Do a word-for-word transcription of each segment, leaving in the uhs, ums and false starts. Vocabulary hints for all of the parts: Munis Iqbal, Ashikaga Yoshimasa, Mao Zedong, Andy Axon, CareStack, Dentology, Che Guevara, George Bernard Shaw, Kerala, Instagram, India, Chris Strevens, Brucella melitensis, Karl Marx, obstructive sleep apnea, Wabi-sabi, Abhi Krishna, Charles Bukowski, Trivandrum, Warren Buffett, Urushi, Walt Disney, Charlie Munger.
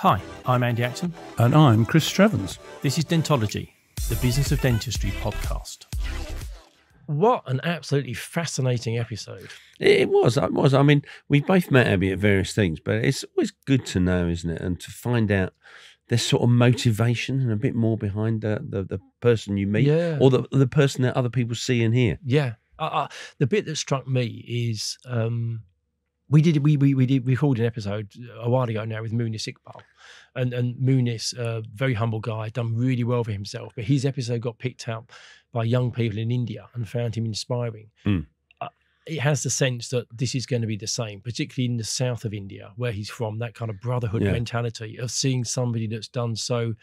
Hi, I'm Andy Axon. And I'm Chris Strevens. This is Dentology, the Business of Dentistry podcast. What an absolutely fascinating episode. It was, it was. I mean, we both met Abhi at various things, but it's always good to know, isn't it? And to find out there's sort of motivation and a bit more behind the, the, the person you meet yeah. or the, the person that other people see and hear. Yeah. I, I, the bit that struck me is... Um, We did we we we did we recorded an episode a while ago now with Munis Iqbal, and and Munis, a uh, very humble guy, done really well for himself. But his episode got picked up by young people in India and found him inspiring. Mm. Uh, it has the sense that this is going to be the same, particularly in the south of India where he's from. That kind of brotherhood yeah. mentality of seeing somebody that's done so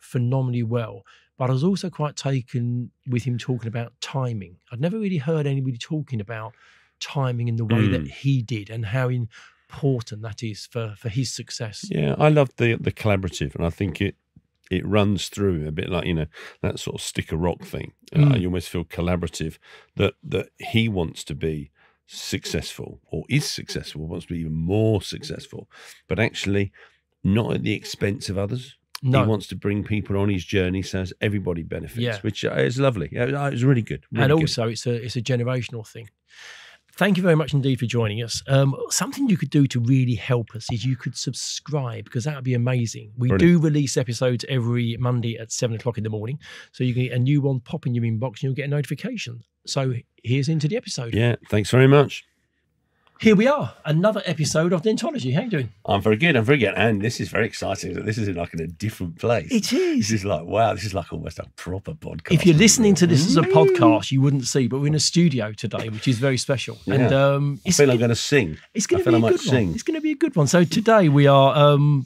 phenomenally well. But I was also quite taken with him talking about timing. I'd never really heard anybody talking about timing in the way mm. that he did and how important that is for for his success. Yeah, I love the the collaborative, and I think it it runs through a bit like, you know, that sort of stick a rock thing. Mm. Uh, you almost feel collaborative that that he wants to be successful or is successful, wants to be even more successful, but actually not at the expense of others. No. He wants to bring people on his journey so as everybody benefits, yeah. which is lovely. It was really good. Really and also good. it's a it's a generational thing. Thank you very much indeed for joining us. Um, something you could do to really help us is you could subscribe, because that would be amazing. We Brilliant. do release episodes every Monday at seven o'clock in the morning. So you can get a new one pop in your inbox and you'll get a notification. So here's into the episode. Yeah, thanks very much. Here we are, another episode of Dentology. How are you doing? I'm very good, I'm very good. And this is very exciting. This is like in a different place. It is. This is like, wow, this is like almost a proper podcast. If you're listening to this as a podcast, you wouldn't see, but we're in a studio today, which is very special. Yeah. And um, I feel I'm going to sing. It's going to be a good one. It's going to be a good one. So today we are... Um,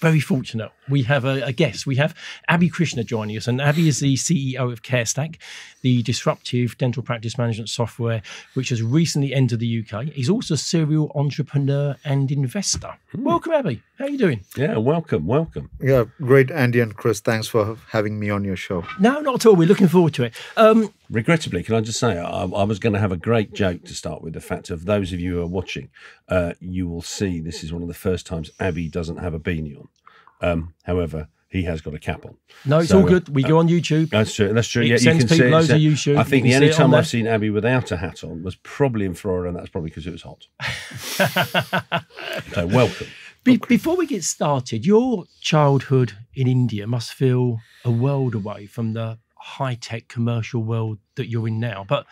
very fortunate. We have a, a guest. We have Abhi Krishna joining us, and Abhi is the C E O of CareStack, the disruptive dental practice management software, which has recently entered the U K. He's also a serial entrepreneur and investor. Mm. Welcome, Abhi. How are you doing? Yeah, welcome, welcome. Yeah, great, Andy and Chris. Thanks for having me on your show. No, not at all. We're looking forward to it. Um, Regrettably, can I just say, I, I was going to have a great joke to start with. The fact of those of you who are watching, uh, you will see this is one of the first times Abhi doesn't have a beanie on. Um, however, he has got a cap on. No, it's so, all good. We uh, go on YouTube. That's true. That's true. It yeah, sends you can people loads of YouTube. I think the only time I've seen Abhi without a hat on was probably in Florida, and that's probably because it was hot. So welcome. Be before we get started, your childhood in India must feel a world away from the high-tech commercial world that you're in now, but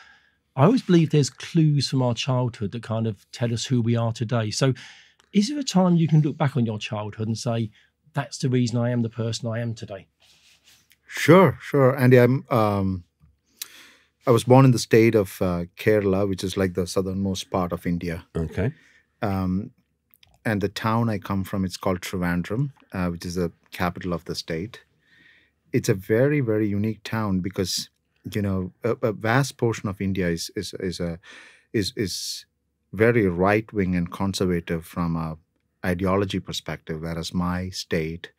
I always believe there's clues from our childhood that kind of tell us who we are today. So is there a time you can look back on your childhood and say, that's the reason I am the person I am today? Sure, sure. Andy, I'm, um, I was born in the state of uh, Kerala, which is like the southernmost part of India. Okay. Um, and the town I come from, it's called Trivandrum, uh, which is the capital of the state. It's a very, very unique town because, you know, a, a vast portion of India is is is a is is very right wing and conservative from a ideology perspective, whereas my state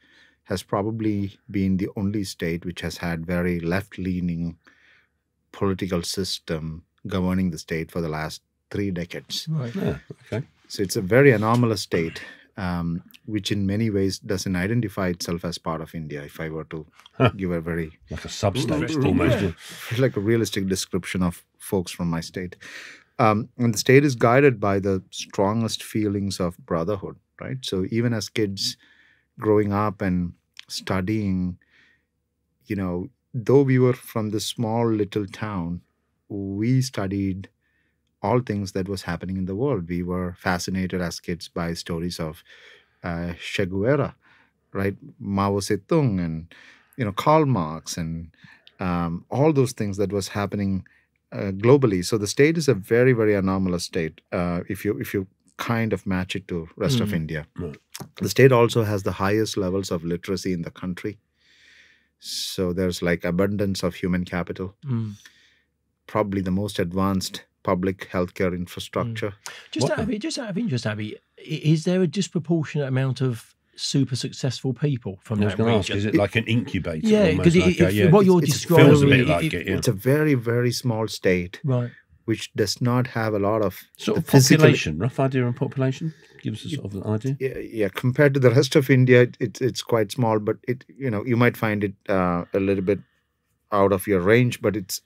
has probably been the only state which has had very left leaning political system governing the state for the last three decades. Right. Yeah. Okay. So it's a very anomalous state. Um, which in many ways doesn't identify itself as part of India, if I were to huh. give a very... Like a substate, almost. Yeah. Like a realistic description of folks from my state. Um, and the state is guided by the strongest feelings of brotherhood, right? So even as kids growing up and studying, you know, though we were from this small little town, we studied... all things that was happening in the world. We were fascinated as kids by stories of uh, Che Guevara, right? Mao Zedong and, you know, Karl Marx and um, all those things that was happening uh, globally. So the state is a very, very anomalous state uh, if you if you kind of match it to rest mm. of India. Right. The state also has the highest levels of literacy in the country. So there's like abundance of human capital. Mm. Probably the most advanced public healthcare infrastructure. Mm. Just, out of, just out of interest, Abhi, is there a disproportionate amount of super successful people from that region? I was going to ask, is it, it like an incubator? Yeah, because like yeah, what it's, you're it's, describing, it feels a bit it, like it, it, yeah. It's a very, very small state, right? which does not have a lot of sort of population. Rough idea on population. Give us a sort of an idea. Yeah, yeah. Compared to the rest of India, it's it's quite small, but it you know you might find it uh, a little bit out of your range, but it's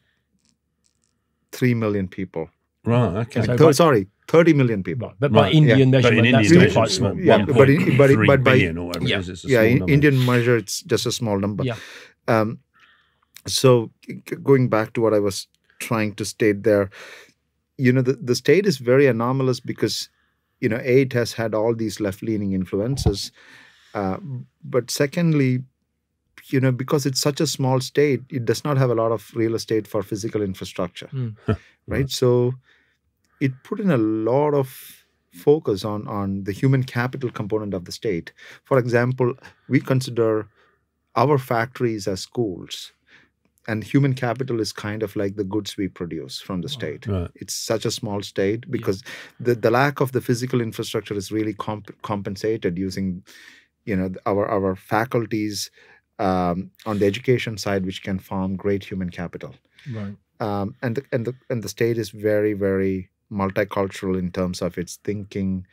three million people. Right. Okay. Like so th sorry, thirty million people. But by right. Indian yeah. measurement, in that's India, quite small. Yeah. But in, but it, but by yeah, it yeah in Indian measure, it's just a small number. Yeah. Um. So going back to what I was trying to state there, you know, the, the state is very anomalous because, you know, A, it has had all these left-leaning influences. Uh, but secondly, you know, because it's such a small state, it does not have a lot of real estate for physical infrastructure, mm. right? So it put in a lot of focus on, on the human capital component of the state. For example, we consider our factories as schools. And human capital is kind of like the goods we produce from the state. Right. It's such a small state because yeah. the, the lack of the physical infrastructure is really comp compensated using, you know, our, our faculties um, on the education side, which can form great human capital. Right. Um, and, the, and, the, and the state is very, very multicultural in terms of its thinking,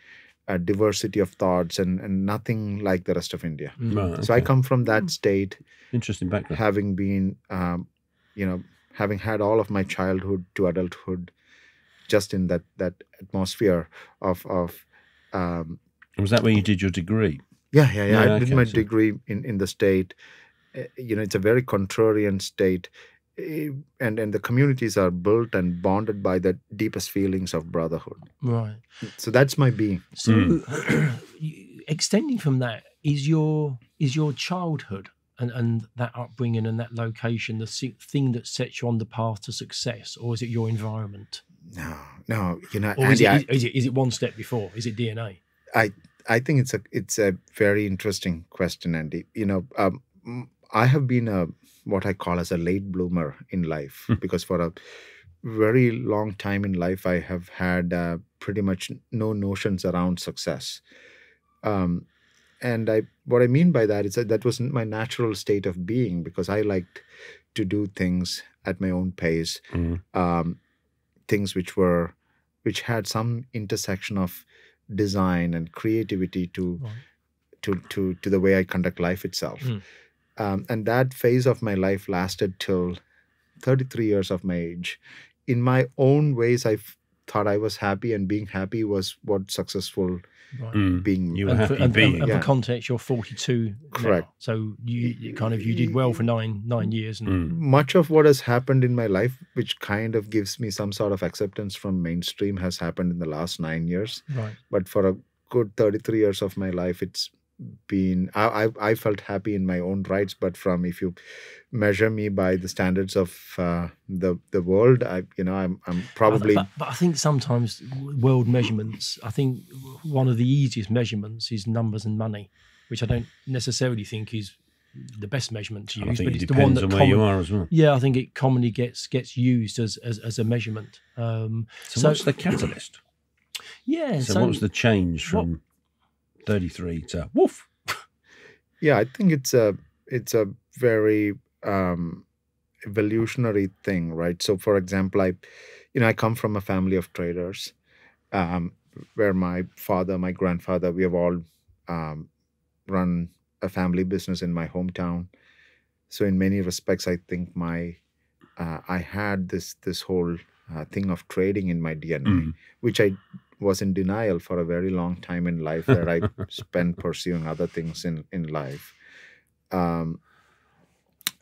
uh, diversity of thoughts, and, and nothing like the rest of India. Right, so okay. I come from that state. Interesting background. Having been, um, you know, having had all of my childhood to adulthood, just in that that atmosphere of of. Um, was that where you did your degree? Yeah, yeah, yeah. yeah I okay, did my so. degree in in the state. Uh, you know, it's a very contrarian state, uh, and and the communities are built and bonded by the deepest feelings of brotherhood. Right. So that's my being. So, mm. extending from that is your is your childhood. And, and that upbringing and that location, the thing that sets you on the path to success, or is it your environment? No, no, you know, or is, Andy, it, I, is it is it one step before? Is it D N A? I I think it's a it's a very interesting question, Andy. You know, um, I have been a what I call as a late bloomer in life because for a very long time in life, I have had uh, pretty much no notions around success. Um, And I, what I mean by that is that that wasn't my natural state of being because I liked to do things at my own pace, mm-hmm. um, things which were, which had some intersection of design and creativity to, right. to, to, to the way I conduct life itself. Mm. Um, and that phase of my life lasted till thirty-three years of my age. In my own ways, I've thought I was happy, and being happy was what successful right. mm. being you were happy and, being. And, and yeah. for context, you're forty-two. Correct. Now, so you, you kind of you did well for nine nine years. And mm. much of what has happened in my life, which kind of gives me some sort of acceptance from mainstream, has happened in the last nine years. Right. But for a good thirty-three years of my life, it's been I I, I felt happy in my own rights. But from if you measure me by the standards of uh, the the world, I you know I'm I'm probably. But, but I think sometimes world measurements. I think one of the easiest measurements is numbers and money, which I don't necessarily think is the best measurement to use. But it it's the one that on where you are as well. Yeah, I think it commonly gets gets used as as, as a measurement. Um, so, so what's the catalyst? Yeah. So, so what was the change from what, thirty-three to woof? Yeah, I think it's a it's a very Um, evolutionary thing, right? So, for example, I, you know, I come from a family of traders, um, where my father, my grandfather, we have all um, run a family business in my hometown. So, in many respects, I think my, uh, I had this this whole uh, thing of trading in my D N A, mm-hmm. which I was in denial for a very long time in life, where I spent pursuing other things in in life. Um,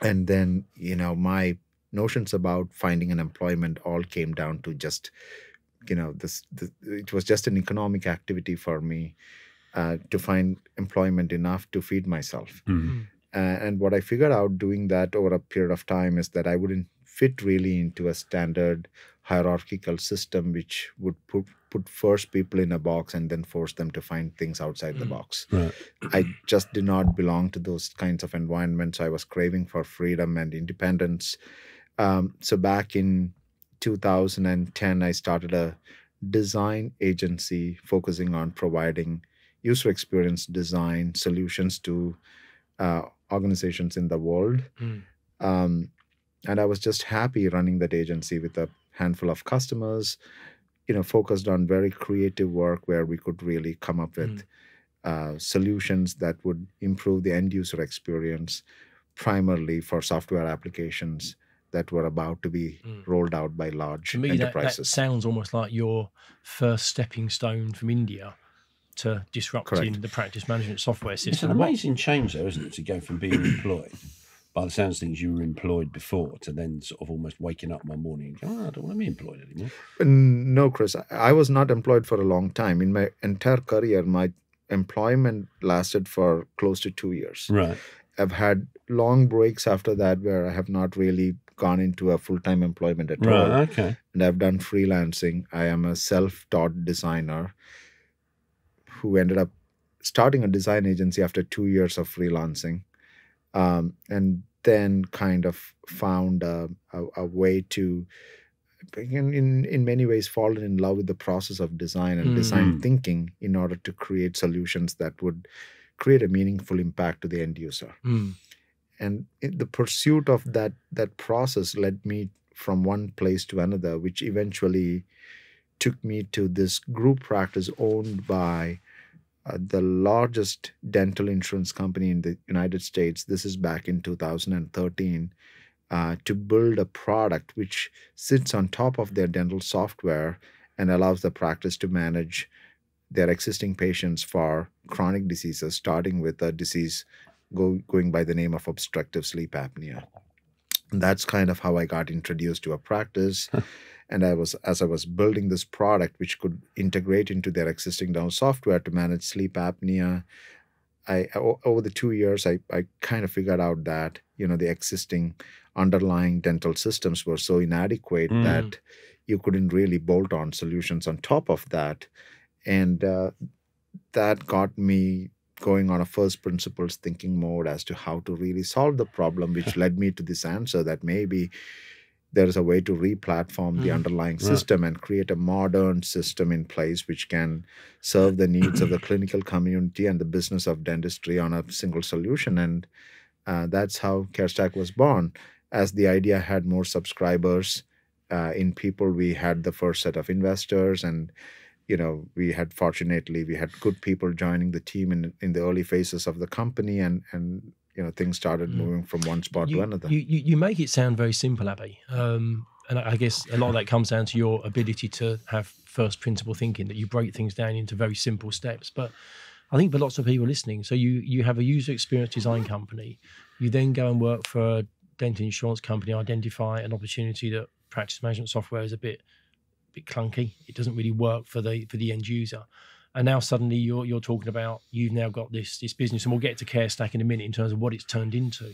And then, you know, my notions about finding an employment all came down to just, you know, this, this it was just an economic activity for me uh, to find employment enough to feed myself. Mm-hmm. uh, and what I figured out doing that over a period of time is that I wouldn't fit really into a standard hierarchical system, which would put, put first people in a box and then force them to find things outside mm. the box. Right. I just did not belong to those kinds of environments. I was craving for freedom and independence. Um, so back in two thousand ten, I started a design agency focusing on providing user experience design solutions to uh, organizations in the world. Mm. Um, and I was just happy running that agency with a handful of customers, you know, focused on very creative work where we could really come up with mm. uh, solutions that would improve the end user experience, primarily for software applications that were about to be mm. rolled out by large to me, enterprises. That, that sounds almost like your first stepping stone from India to disrupting Correct. the practice management software system. It's an amazing change though, isn't it, to go from being employed, by the sounds of things you were employed before, to then sort of almost waking up one morning and going, oh, I don't want to be employed anymore. No, Chris, I was not employed for a long time. In my entire career, my employment lasted for close to two years. Right. I've had long breaks after that where I have not really gone into a full-time employment at right, all. Right, okay. And I've done freelancing. I am a self-taught designer who ended up starting a design agency after two years of freelancing. Um, and then kind of found a, a, a way to, in, in, in many ways, fallen in love with the process of design and mm. design thinking in order to create solutions that would create a meaningful impact to the end user. Mm. And in the pursuit of that, that process led me from one place to another, which eventually took me to this group practice owned by Uh, the largest dental insurance company in the United States. This is back in two thousand thirteen, uh, to build a product which sits on top of their dental software and allows the practice to manage their existing patients for chronic diseases, starting with a disease go, going by the name of obstructive sleep apnea. And that's kind of how I got introduced to a practice. And I was, as I was building this product, which could integrate into their existing dental software to manage sleep apnea, I over the two years, I, I kind of figured out that, you know, the existing underlying dental systems were so inadequate mm. that you couldn't really bolt on solutions on top of that. And uh, that got me going on a first principles thinking mode as to how to really solve the problem, which led me to this answer that maybe there is a way to re-platform mm. the underlying system right. and create a modern system in place which can serve the needs of the clinical community and the business of dentistry on a single solution. And uh, that's how CareStack was born. As the idea had more subscribers uh, in people, we had the first set of investors, and you know, we had, fortunately, we had good people joining the team in, in the early phases of the company, and, and you know, things started moving from one spot you, to another. You, you make it sound very simple, Abhi. Um, and I guess a lot of that comes down to your ability to have first principle thinking, that you break things down into very simple steps. But I think for lots of people listening, so you, you have a user experience design company. You then go and work for a dental insurance company, identify an opportunity that practice management software is a bit, bit clunky. It doesn't really work for the, for the end user. And now suddenly you're, you're talking about, you've now got this, this business, and we'll get to CareStack in a minute in terms of what it's turned into.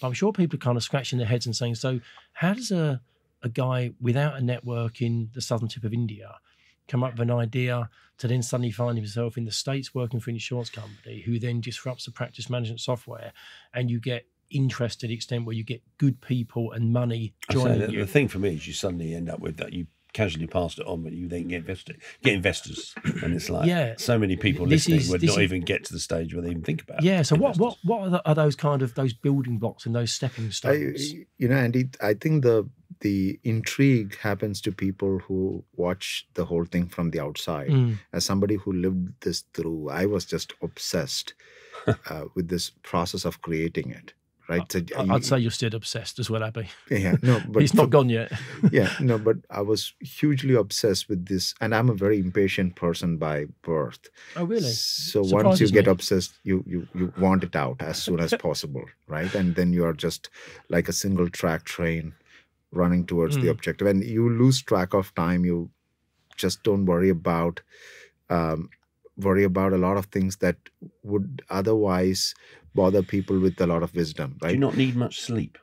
But I'm sure people are kind of scratching their heads and saying, so how does a, a guy without a network in the southern tip of India come up with an idea to then suddenly find himself in the States working for an insurance company who then disrupts the practice management software, and you get interest to the extent where you get good people and money joining that, you. The thing for me is you suddenly end up with that you casually passed it on, but you then get invested, get investors, and it's like yeah, so many people listening is, would not is, even get to the stage where they even think about it. Yeah, so investors. what what what are, the, are those kind of those building blocks and those stepping stones? I, you know, Andy, I think the the intrigue happens to people who watch the whole thing from the outside. Mm. As somebody who lived this through, I was just obsessed uh, with this process of creating it. Right? So I'd you, say you're still obsessed as well, Abhi. Yeah, no, but it's not for, gone yet. Yeah, no, but I was hugely obsessed with this, and I'm a very impatient person by birth. Oh, really? So Surprises once you me. get obsessed, you you you want it out as soon as possible, right? And then you are just like a single track train running towards mm. the objective, and you lose track of time. You just don't worry about um, worry about a lot of things that would otherwise bother people with a lot of wisdom, right? Do you not need much sleep?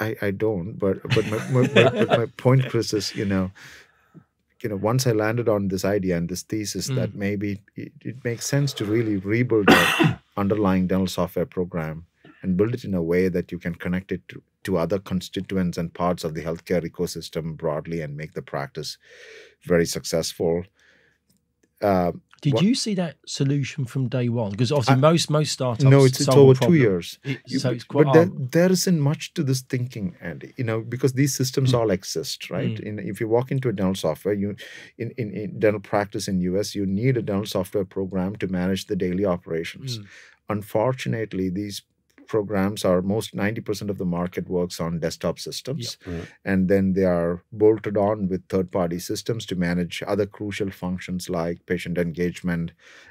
I, I don't, but but my, my, my, my point, Chris, is you know, you know, once I landed on this idea and this thesis mm. that maybe it, it makes sense to really rebuild the underlying dental software program and build it in a way that you can connect it to, to other constituents and parts of the healthcare ecosystem broadly and make the practice very successful. Uh, Did what? you see that solution from day one? Because obviously I, most most startups no, it's, it's over two years. It, you, so it's quite but there, there isn't much to this thinking, Andy. You know, because these systems mm. all exist, right? Mm. In, if you walk into a dental software, you in, in in dental practice in U S, you need a dental software program to manage the daily operations. Mm. Unfortunately, these programs are most ninety percent of the market works on desktop systems. Yep. Mm. And then they are bolted on with third-party systems to manage other crucial functions like patient engagement,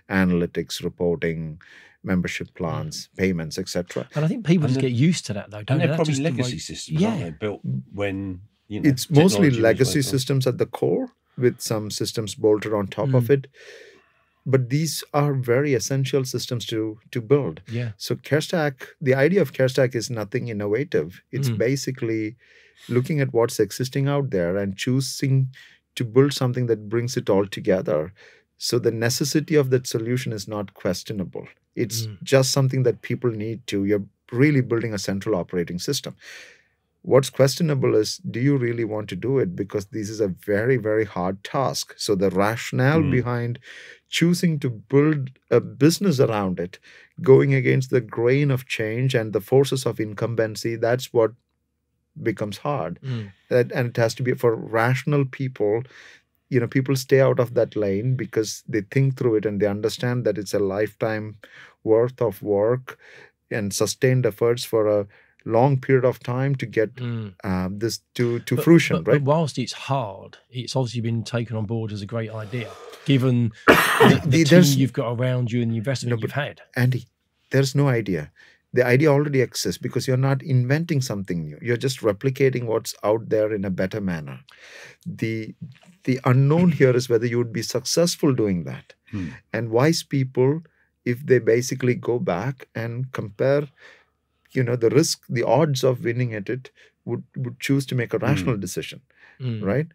analytics, reporting, membership plans, mm. payments, et cetera. And I think people and just then, get used to that though, don't they? They're probably legacy the systems, yeah. aren't they? Built when, you know, it's mostly legacy systems at the core with some systems bolted on top mm. of it. But these are very essential systems to to build. Yeah. So CareStack, the idea of CareStack is nothing innovative. It's mm. basically looking at what's existing out there and choosing to build something that brings it all together. So the necessity of that solution is not questionable. It's mm. just something that people need to. You're really building a central operating system. What's questionable is, do you really want to do it? Because this is a very, very hard task. So the rationale mm. behind choosing to build a business around it, going against the grain of change and the forces of incumbency, that's what becomes hard. Mm. And it has to be for rational people. You know, people stay out of that lane because they think through it and they understand that it's a lifetime worth of work and sustained efforts for a long period of time to get mm. uh, this to, to but, fruition, but, right? But whilst it's hard, it's obviously been taken on board as a great idea, given the, the, the team you've got around you and the investment no, you've had. Andy, there's no idea. The idea already exists because you're not inventing something new. You're just replicating what's out there in a better manner. The, the unknown here is whether you would be successful doing that. Mm. And wise people, if they basically go back and compare, you know, the risk, the odds of winning at it would, would choose to make a rational mm. decision, mm. right?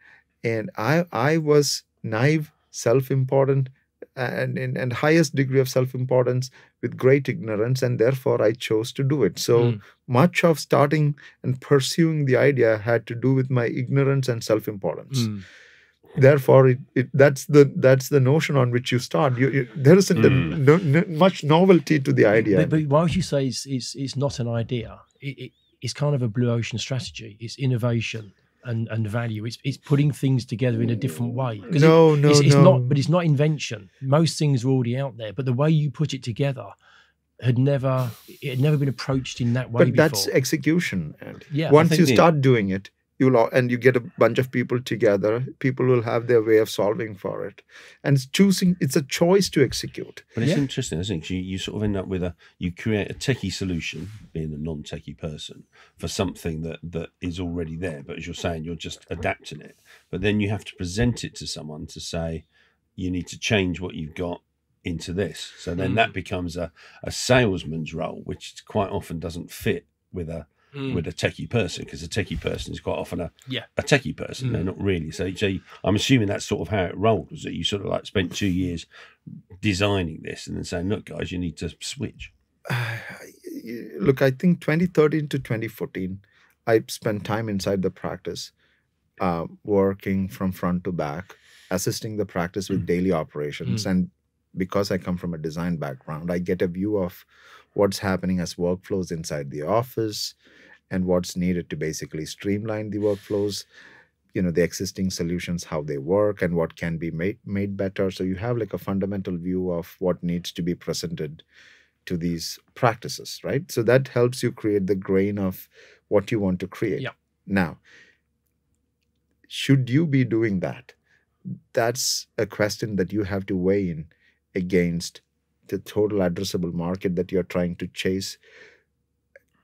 And I I was naive, self-important, and, and, and highest degree of self-importance with great ignorance, and therefore I chose to do it. So mm. much of starting and pursuing the idea had to do with my ignorance and self-importance. Mm. Therefore, it, it, that's the that's the notion on which you start. You, you, there isn't mm. no, no, much novelty to the idea. But, but why would you say it's, it's, it's not an idea? It, it, it's kind of a blue ocean strategy. It's innovation and, and value. It's, it's putting things together in a different way. No, it, no, it's, it's no. Not, but it's not invention. Most things are already out there. But the way you put it together had never it had never been approached in that way. But before. That's execution. And yeah, once you start doing it, You'll, and you get a bunch of people together, people will have their way of solving for it. And it's choosing, it's a choice to execute. But it's yeah. interesting, isn't it? 'Cause you, you sort of end up with a, you create a techie solution, being a non-techie person, for something that, that is already there. But as you're saying, you're just adapting it. But then you have to present it to someone to say, you need to change what you've got into this. So then mm. that becomes a, a salesman's role, which quite often doesn't fit with a, Mm. with a techie person, because a techie person is quite often a yeah. a techie person. Mm. They're not really. So, so you, I'm assuming that's sort of how it rolled, was that you sort of like spent two years designing this and then saying, look, guys, you need to switch. Uh, look, I think twenty thirteen to twenty fourteen, I spent time inside the practice, uh, working from front to back, assisting the practice with mm. daily operations. Mm. And because I come from a design background, I get a view of what's happening as workflows inside the office and what's needed to basically streamline the workflows, you know, the existing solutions, how they work and what can be made, made better. So you have like a fundamental view of what needs to be presented to these practices, right? So that helps you create the grain of what you want to create. Yeah. Now, should you be doing that? That's a question that you have to weigh in against the total addressable market that you're trying to chase.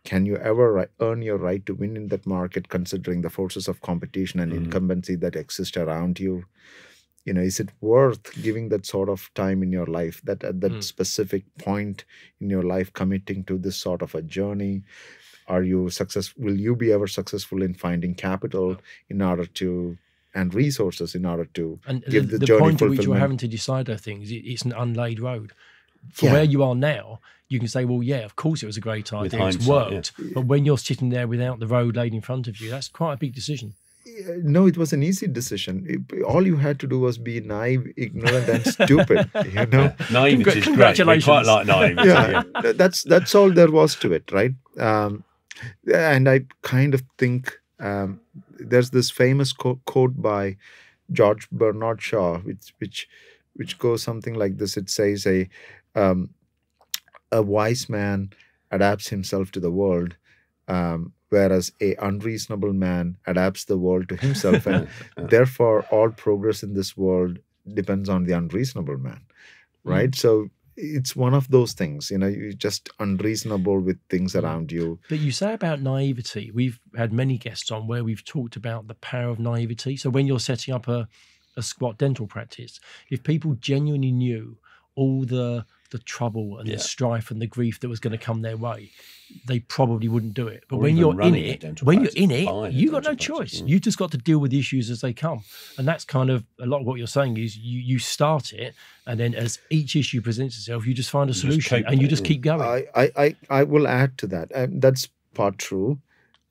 Can you ever earn your right to win in that market, considering the forces of competition and mm. incumbency that exist around you? You know, is it worth giving that sort of time in your life, that at that mm. specific point in your life, committing to this sort of a journey? Are you successful? Will you be ever successful in finding capital in order to and resources in order to and give the, the, the journey fulfillment? The point at which you're having to decide those things, it, it's an unlaid road. For yeah. where you are now, you can say, well, yeah, of course it was a great idea, it's worked. Yeah. But when you're sitting there without the road laid in front of you, that's quite a big decision. No, it was an easy decision. All you had to do was be naive, ignorant, and stupid. You know, naive is great. We quite like naive. Yeah, yeah. that's that's all there was to it, right? Um, and I kind of think um, there's this famous co quote by George Bernard Shaw, which which which goes something like this. It says, "A um, a wise man adapts himself to the world." Um, whereas a unreasonable man adapts the world to himself, and therefore all progress in this world depends on the unreasonable man, right? Mm. So it's one of those things, you know, you're just unreasonable with things around you. But you say about naivety, we've had many guests on where we've talked about the power of naivety. So when you're setting up a, a squat dental practice, if people genuinely knew all the the trouble and yeah. the strife and the grief that was going to come their way, they probably wouldn't do it. But or when you're in it, when you're in it, you've got no choice. Mm. You've just got to deal with the issues as they come. And that's kind of a lot of what you're saying is you, you start it, and then as each issue presents itself, you just find a solution and you just keep going. I, I, I will add to that. Um, that's part true.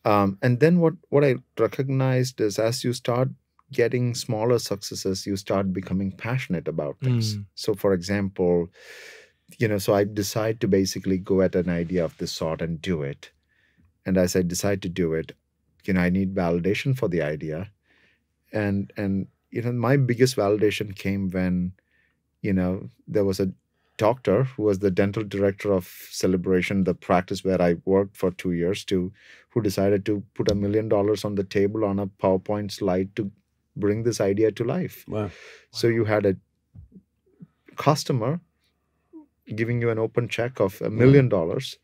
Um, and then what, what I recognized is as you start getting smaller successes, you start becoming passionate about things. Mm. So for example, you know, so I decide to basically go at an idea of this sort and do it. And as I decide to do it, you know, I need validation for the idea. And, and you know, my biggest validation came when, you know, there was a doctor who was the dental director of Celebration, the practice where I worked for two years to, who decided to put a million dollars on the table on a PowerPoint slide to bring this idea to life. Wow. So you had a customer giving you an open check of a million dollars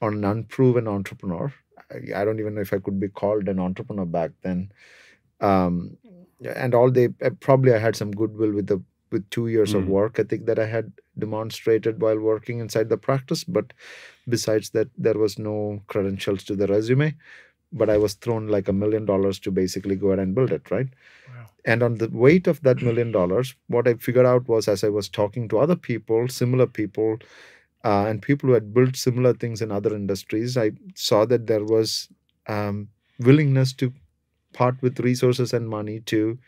on an unproven entrepreneur. I, I don't even know if I could be called an entrepreneur back then. Um, and all they, uh, probably I had some goodwill with the with two years mm. of work ethic that I had demonstrated while working inside the practice. But besides that, there was no credentials to the resume. But I was thrown like a million dollars to basically go ahead and build it, right? Wow. And on the weight of that million dollars, what I figured out was as I was talking to other people, similar people, uh, and people who had built similar things in other industries, I saw that there was um, willingness to part with resources and money to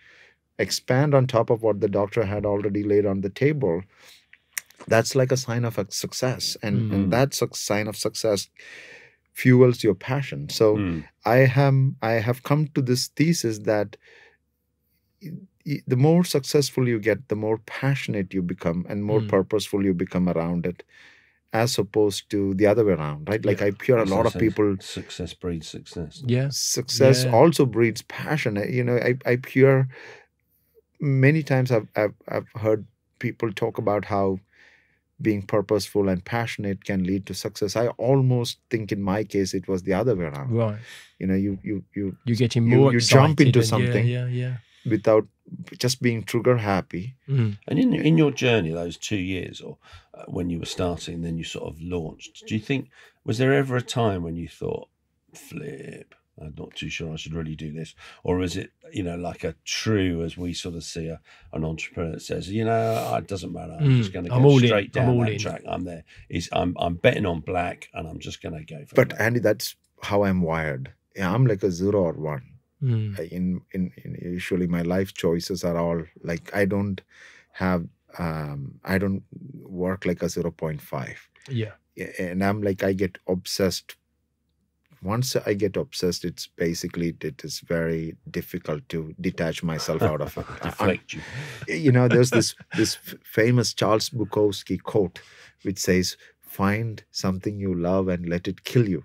expand on top of what the doctor had already laid on the table. That's like a sign of a success. And, mm. and that sign of success fuels your passion. So mm. I, have, I have come to this thesis that the more successful you get, the more passionate you become and more mm. purposeful you become around it, as opposed to the other way around, right? Like yeah. I hear a lot success. of people... Success breeds success. Yeah. Success yeah. also breeds passion. You know, I, I hear many times I've, I've, I've heard people talk about how being purposeful and passionate can lead to success. I almost think in my case, it was the other way around. Right. You know, you... You, you, you get him more you, you jump into something. Yeah, yeah, yeah. Without just being trigger happy. Mm. And in in your journey, those two years or uh, when you were starting, then you sort of launched. Do you think, was there ever a time when you thought, flip, I'm not too sure I should really do this? Or is it, you know, like a true, as we sort of see a, an entrepreneur that says, you know, it doesn't matter. I'm mm. just going to go straight in. down that in. track. I'm there. It's, I'm, I'm betting on black and I'm just going to go for it. But black. Andy, that's how I'm wired. Yeah, I'm like a zero or one. Mm. In, in, in usually my life choices are all like I don't have um, I don't work like a zero point five. Yeah. And I'm like I get obsessed. Once I get obsessed, it's basically it is very difficult to detach myself out of it. Deflect you. You know, there's this this famous Charles Bukowski quote which says, "Find something you love and let it kill you."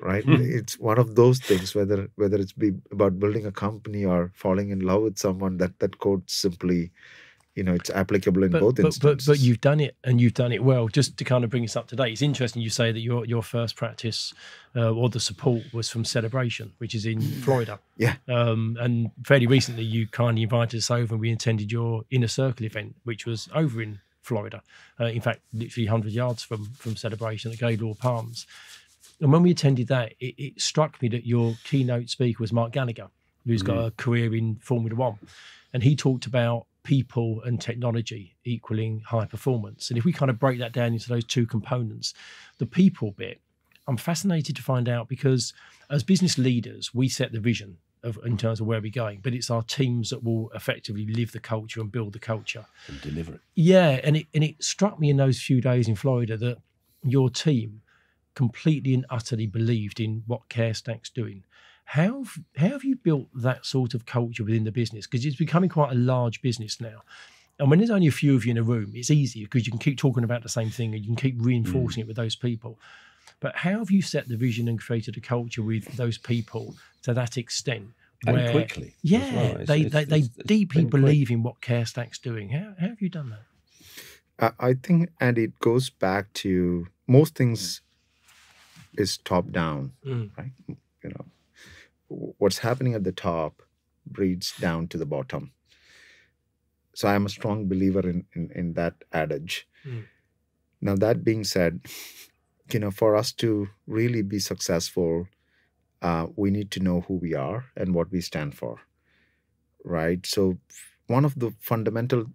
Right? Hmm. It's one of those things, whether whether it's be about building a company or falling in love with someone, that, that quote simply, you know, it's applicable in but, both but, instances. But, but you've done it and you've done it well. Just to kind of bring this up today, it's interesting you say that your, your first practice uh, or the support was from Celebration, which is in Florida. Yeah. Um, and fairly recently you kindly invited us over and we attended your Inner Circle event, which was over in Florida. Uh, in fact, literally one hundred yards from, from Celebration at Gaylord Palms. And when we attended that, it, it struck me that your keynote speaker was Mark Gallagher, who's mm-hmm. got a career in Formula One. And he talked about people and technology equaling high performance. And if we kind of break that down into those two components, the people bit, I'm fascinated to find out because as business leaders, we set the vision of, in terms of where we're going, but it's our teams that will effectively live the culture and build the culture. And deliver it. Yeah, and it, and it struck me in those few days in Florida that your team completely and utterly believed in what CareStack's doing. How, how have you built that sort of culture within the business? Because it's becoming quite a large business now. And when there's only a few of you in a room, it's easier because you can keep talking about the same thing and you can keep reinforcing mm. it with those people. But how have you set the vision and created a culture with those people to that extent? Where, and quickly. Yeah, well. it's, they, it's, they, it's, they it's deeply believe quick. in what CareStack's doing. How, how have you done that? I think, and it goes back to most things mm. is top down, mm. right? You know, what's happening at the top breeds down to the bottom. So I'm a strong believer in, in, in that adage. Mm. Now, that being said, you know, for us to really be successful, uh, we need to know who we are and what we stand for, right? So one of the fundamental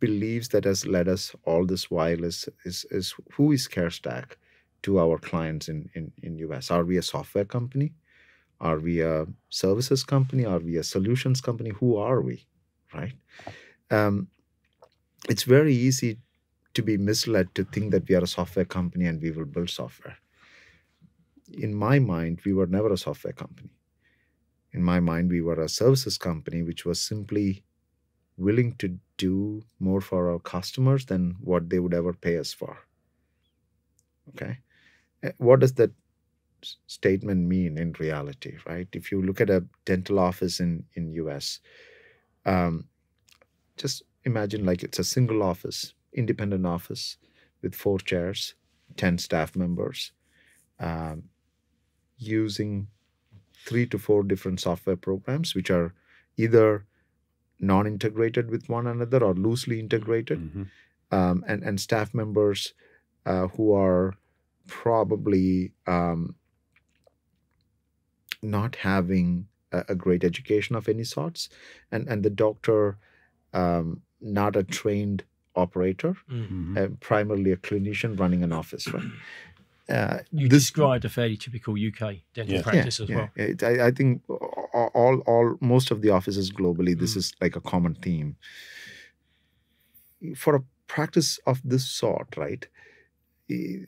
beliefs that has led us all this while is, is, is who is CareStack to our clients in, in, in U S? Are we a software company? Are we a services company? Are we a solutions company? Who are we, right? Um, it's very easy to be misled to think that we are a software company and we will build software. In my mind, we were never a software company. In my mind, we were a services company, which was simply willing to do more for our customers than what they would ever pay us for. Okay. What does that statement mean in reality, right? If you look at a dental office in, in U S, um, just imagine like it's a single office, independent office with four chairs, ten staff members, um, using three to four different software programs, which are either non-integrated with one another or loosely integrated, mm-hmm. um, and, and staff members uh, who are probably um, not having a, a great education of any sorts, and, and the doctor... Um, not a trained operator, mm-hmm. uh, primarily a clinician running an office, right? Uh, you this, described a fairly typical U K dental yeah. practice yeah, as yeah. well. It, I, I think all, all, all, most of the offices globally, this mm. is like a common theme. For a practice of this sort, right?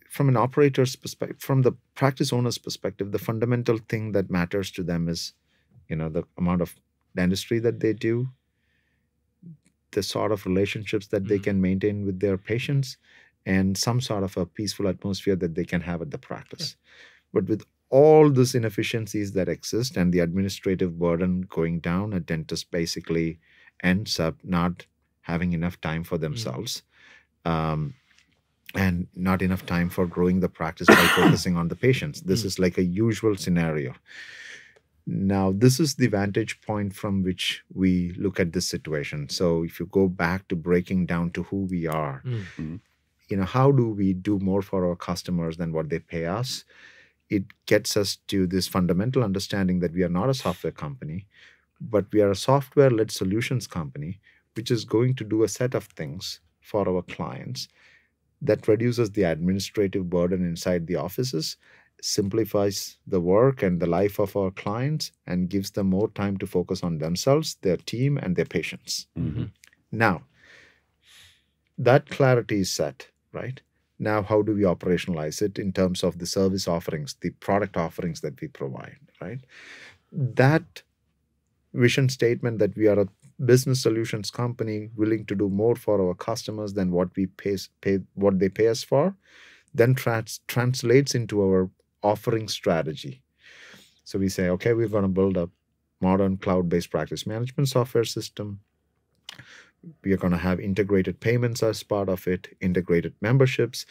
From an operator's perspective, from the practice owner's perspective, the fundamental thing that matters to them is, you know, the amount of dentistry that they do, the sort of relationships that they can maintain with their patients, and some sort of a peaceful atmosphere that they can have at the practice. Yeah. But with all these inefficiencies that exist and the administrative burden going down, a dentist basically ends up not having enough time for themselves mm. um, and not enough time for growing the practice by focusing on the patients. This mm. is like a usual scenario. Now, this is the vantage point from which we look at this situation. So if you go back to breaking down to who we are, mm-hmm. you know, how do we do more for our customers than what they pay us? It gets us to this fundamental understanding that we are not a software company, but we are a software-led solutions company, which is going to do a set of things for our clients that reduces the administrative burden inside the offices, simplifies the work and the life of our clients, and gives them more time to focus on themselves, their team, and their patients. Mm-hmm. Now, that clarity is set, right? Now, how do we operationalize it in terms of the service offerings, the product offerings that we provide, right? That vision statement that we are a business solutions company willing to do more for our customers than what we pay, pay what they pay us for, then trans translates into our offering strategy. So we say, okay, we're going to build a modern cloud-based practice management software system. We are going to have integrated payments as part of it, integrated memberships,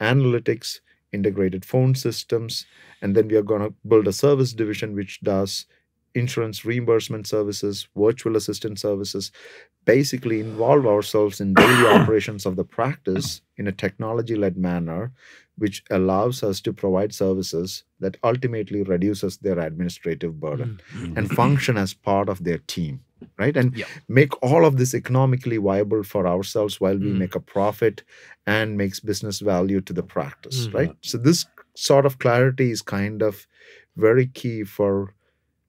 analytics, integrated phone systems, and then we are going to build a service division which does insurance reimbursement services, virtual assistant services, basically involve ourselves in daily operations of the practice in a technology-led manner, which allows us to provide services that ultimately reduces their administrative burden mm-hmm. and function as part of their team, right? And yeah. make all of this economically viable for ourselves while we mm. make a profit and makes business value to the practice, mm-hmm. right? So this sort of clarity is kind of very key for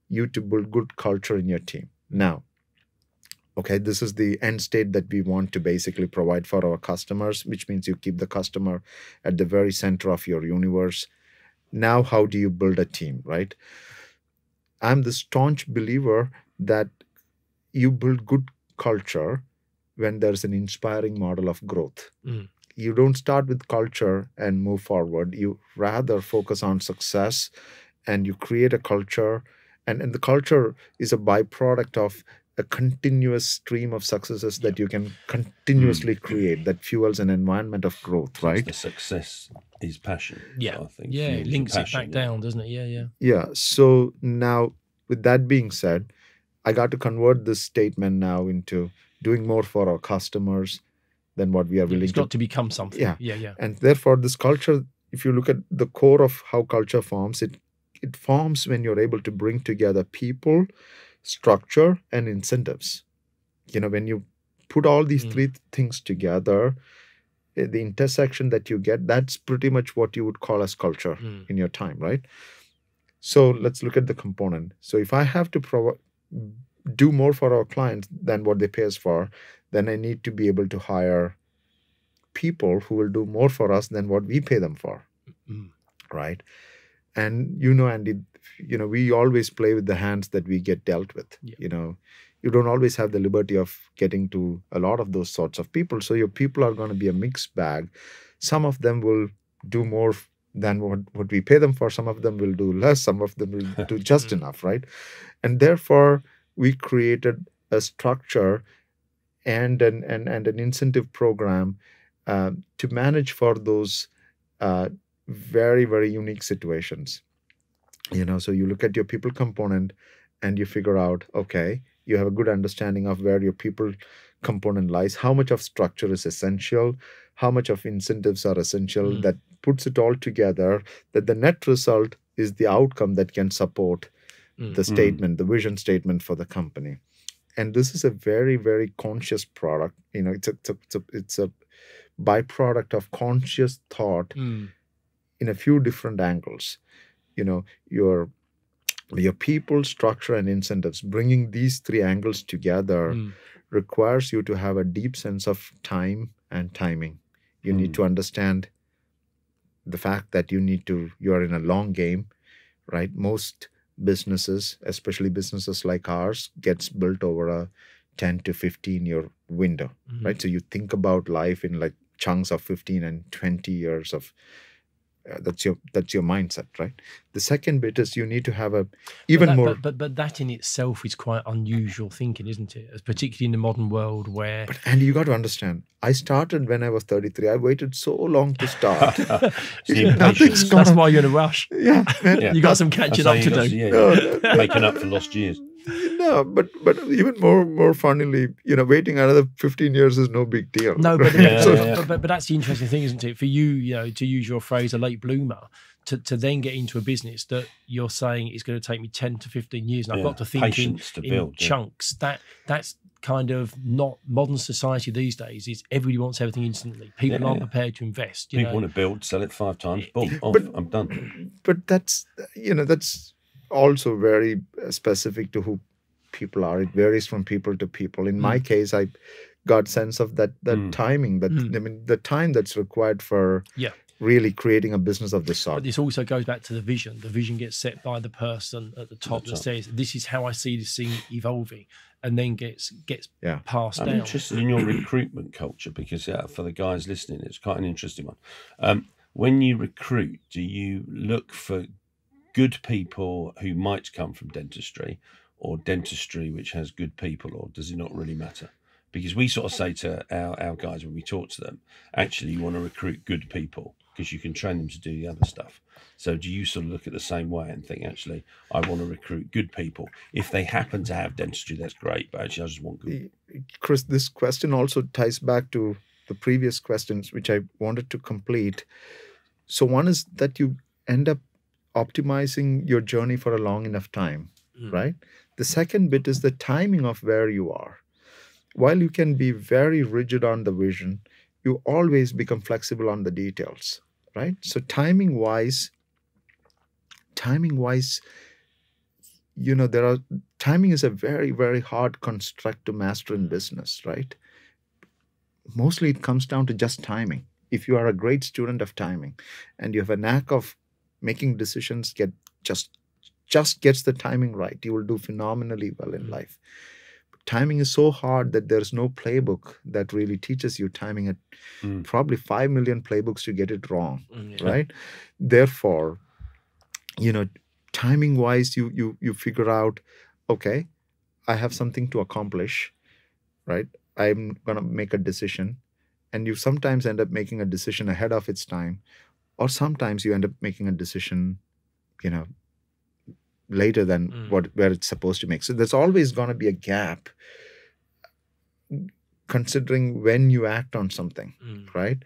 you to build good culture in your team. Now, okay, this is the end state that we want to basically provide for our customers, which means you keep the customer at the very center of your universe. Now, how do you build a team, right? I'm the staunch believer that you build good culture when there's an inspiring model of growth. Mm. You don't start with culture and move forward. You rather focus on success and you create a culture. And, and the culture is a byproduct of a continuous stream of successes that yeah. you can continuously mm. create that fuels an environment of growth, right? The success is passion. Yeah, I think. Yeah, it links passion, it back yeah. down, doesn't it? Yeah, yeah. Yeah, so now with that being said, I got to convert this statement now into doing more for our customers than what we are yeah, willing to. It's got to become something. Yeah, yeah, yeah. And therefore this culture, if you look at the core of how culture forms, it, it forms when you're able to bring together people, structure and incentives. You know, when you put all these mm. three th things together, the intersection that you get, that's pretty much what you would call as culture mm. in your time, right? So let's look at the component. So if I have to pro- do more for our clients than what they pay us for, then I need to be able to hire people who will do more for us than what we pay them for, mm. right? And you know, Andy, you know, we always play with the hands that we get dealt with. Yeah. You know, you don't always have the liberty of getting to a lot of those sorts of people. So your people are going to be a mixed bag. Some of them will do more than what, what we pay them for. Some of them will do less. Some of them will do just enough, right? And therefore, we created a structure and an, and, and an incentive program uh, to manage for those uh, very, very unique situations. You know, so you look at your people component and you figure out, okay, you have a good understanding of where your people component lies, how much of structure is essential, how much of incentives are essential, mm. that puts it all together, that the net result is the outcome that can support mm. the statement, mm. the vision statement for the company. And this is a very, very conscious product. You know, it's a, it's a, it's a, it's a byproduct of conscious thought mm. in a few different angles. You know, your, your people, structure, and incentives, bringing these three angles together mm. requires you to have a deep sense of time and timing. You mm. need to understand the fact that you need to, you're in a long game, right? Most businesses, especially businesses like ours, gets built over a ten to fifteen year window, mm. right? So you think about life in like chunks of fifteen and twenty years of, that's your that's your mindset, right? The second bit is you need to have a even but that, more but, but but that in itself is quite unusual thinking, isn't it? Particularly in the modern world where but and you got to understand, I started when I was thirty-three. I waited so long to start. Nothing's gonna, that's why you're in a rush. Yeah, man. Yeah. You got some catching up to do. Yeah, yeah. No, making up for lost years. No, but but even more more funnily, you know, waiting another fifteen years is no big deal. No, but, yeah, so, yeah, yeah. But, but but that's the interesting thing, isn't it? For you, you know, to use your phrase, a late bloomer, to to then get into a business that you're saying it's going to take me ten to fifteen years, and I've yeah, got to think in, to build, in yeah. chunks. That that's kind of not modern society these days. Is everybody wants everything instantly? People yeah, aren't yeah. prepared to invest. You People know? want to build, sell it five times, boom, off, but, I'm done. But that's you know that's. also very specific to who people are. It varies from people to people. In mm. my case, I got sense of that that mm. timing, that mm. I mean, the time that's required for yeah. really creating a business of this sort. But this also goes back to the vision. The vision gets set by the person at the top that says, this is how I see this thing evolving, and then gets gets yeah. passed I'm down. I'm interested in your recruitment culture because uh, for the guys listening, it's quite an interesting one. Um, when you recruit, do you look for good people who might come from dentistry or dentistry which has good people, or does it not really matter? Because we sort of say to our, our guys when we talk to them, actually you want to recruit good people because you can train them to do the other stuff. So do you sort of look at the same way and think, actually, I want to recruit good people. If they happen to have dentistry, that's great, but actually I just want good. Chris, this question also ties back to the previous questions, which I wanted to complete. So one is that you end up optimizing your journey for a long enough time, mm. right? The second bit is the timing of where you are. While you can be very rigid on the vision, you always become flexible on the details, right? So timing wise, timing wise, you know, there are, timing is a very, very hard construct to master in business, right? Mostly it comes down to just timing. If you are a great student of timing and you have a knack of making decisions, get just just gets the timing right, you will do phenomenally well in life. But timing is so hard that there's no playbook that really teaches you timing. At mm. probably five million playbooks to get it wrong, mm, yeah. right? Therefore, you know, timing wise, you, you, you figure out, okay, I have something to accomplish, right? I'm going to make a decision. And you sometimes end up making a decision ahead of its time, or sometimes you end up making a decision, you know, later than mm. what where it's supposed to make. So there's always going to be a gap considering when you act on something, mm. right?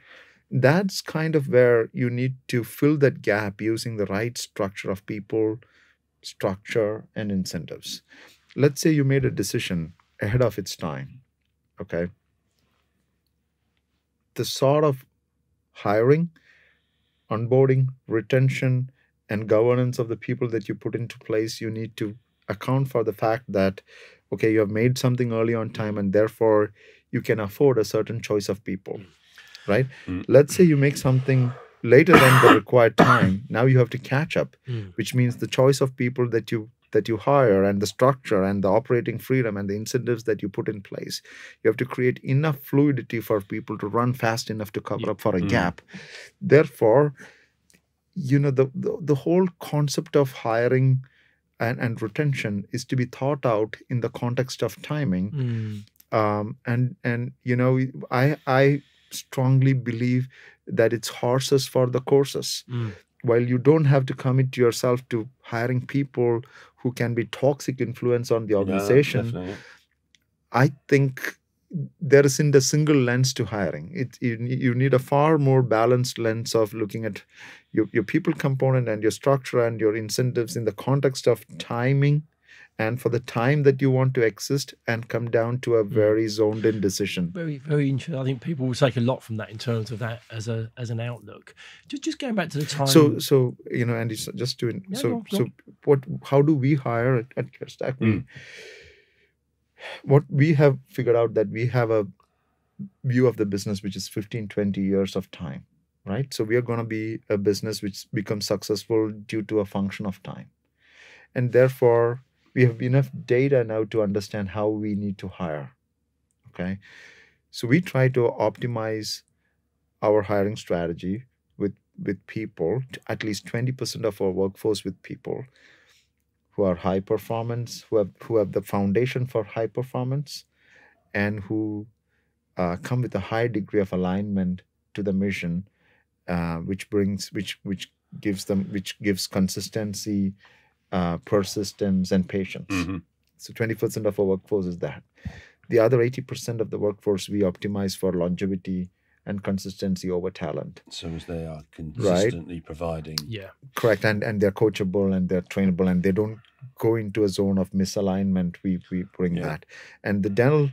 That's kind of where you need to fill that gap using the right structure of people, structure, and incentives. Let's say you made a decision ahead of its time, okay? The sort of hiring, onboarding, retention, and governance of the people that you put into place, you need to account for the fact that, okay, you have made something early on time and therefore you can afford a certain choice of people, right? Mm. Let's say you make something later than the required time. Now you have to catch up, mm. which means the choice of people that you that you hire and the structure and the operating freedom and the incentives that you put in place. You have to create enough fluidity for people to run fast enough to cover yeah. up for a mm. gap. Therefore, you know, the, the, the whole concept of hiring and, and retention is to be thought out in the context of timing. Mm. Um, and, and, you know, I, I strongly believe that it's horses for the courses. Mm. While you don't have to commit yourself to hiring people who can be toxic influence on the organization, yeah, I think there isn't a single lens to hiring. It, you, you need a far more balanced lens of looking at your, your people component and your structure and your incentives in the context of timing and for the time that you want to exist, and come down to a very zoned-in decision. Very, very interesting. I think people will take a lot from that in terms of that as a as an outlook. Just, just going back to the time. So, so you know, Andy, so just to yeah, so go on, go on. so what? How do we hire at, at CareStack? Mm. What we have figured out that we have a view of the business which is fifteen, twenty years of time, right? So we are going to be a business which becomes successful due to a function of time, and therefore we have enough data now to understand how we need to hire, okay? So we try to optimize our hiring strategy with, with people, at least twenty percent of our workforce with people who are high performance, who have, who have the foundation for high performance, and who uh, come with a high degree of alignment to the mission, uh, which brings, which, which gives them, which gives consistency, Uh, persistence, and patience. Mm-hmm. So twenty percent of our workforce is that. The other eighty percent of the workforce we optimize for longevity and consistency over talent. So as they are consistently right? providing. Yeah. Correct. And and they're coachable and they're trainable and they don't go into a zone of misalignment. We, we bring yeah. that. And the dental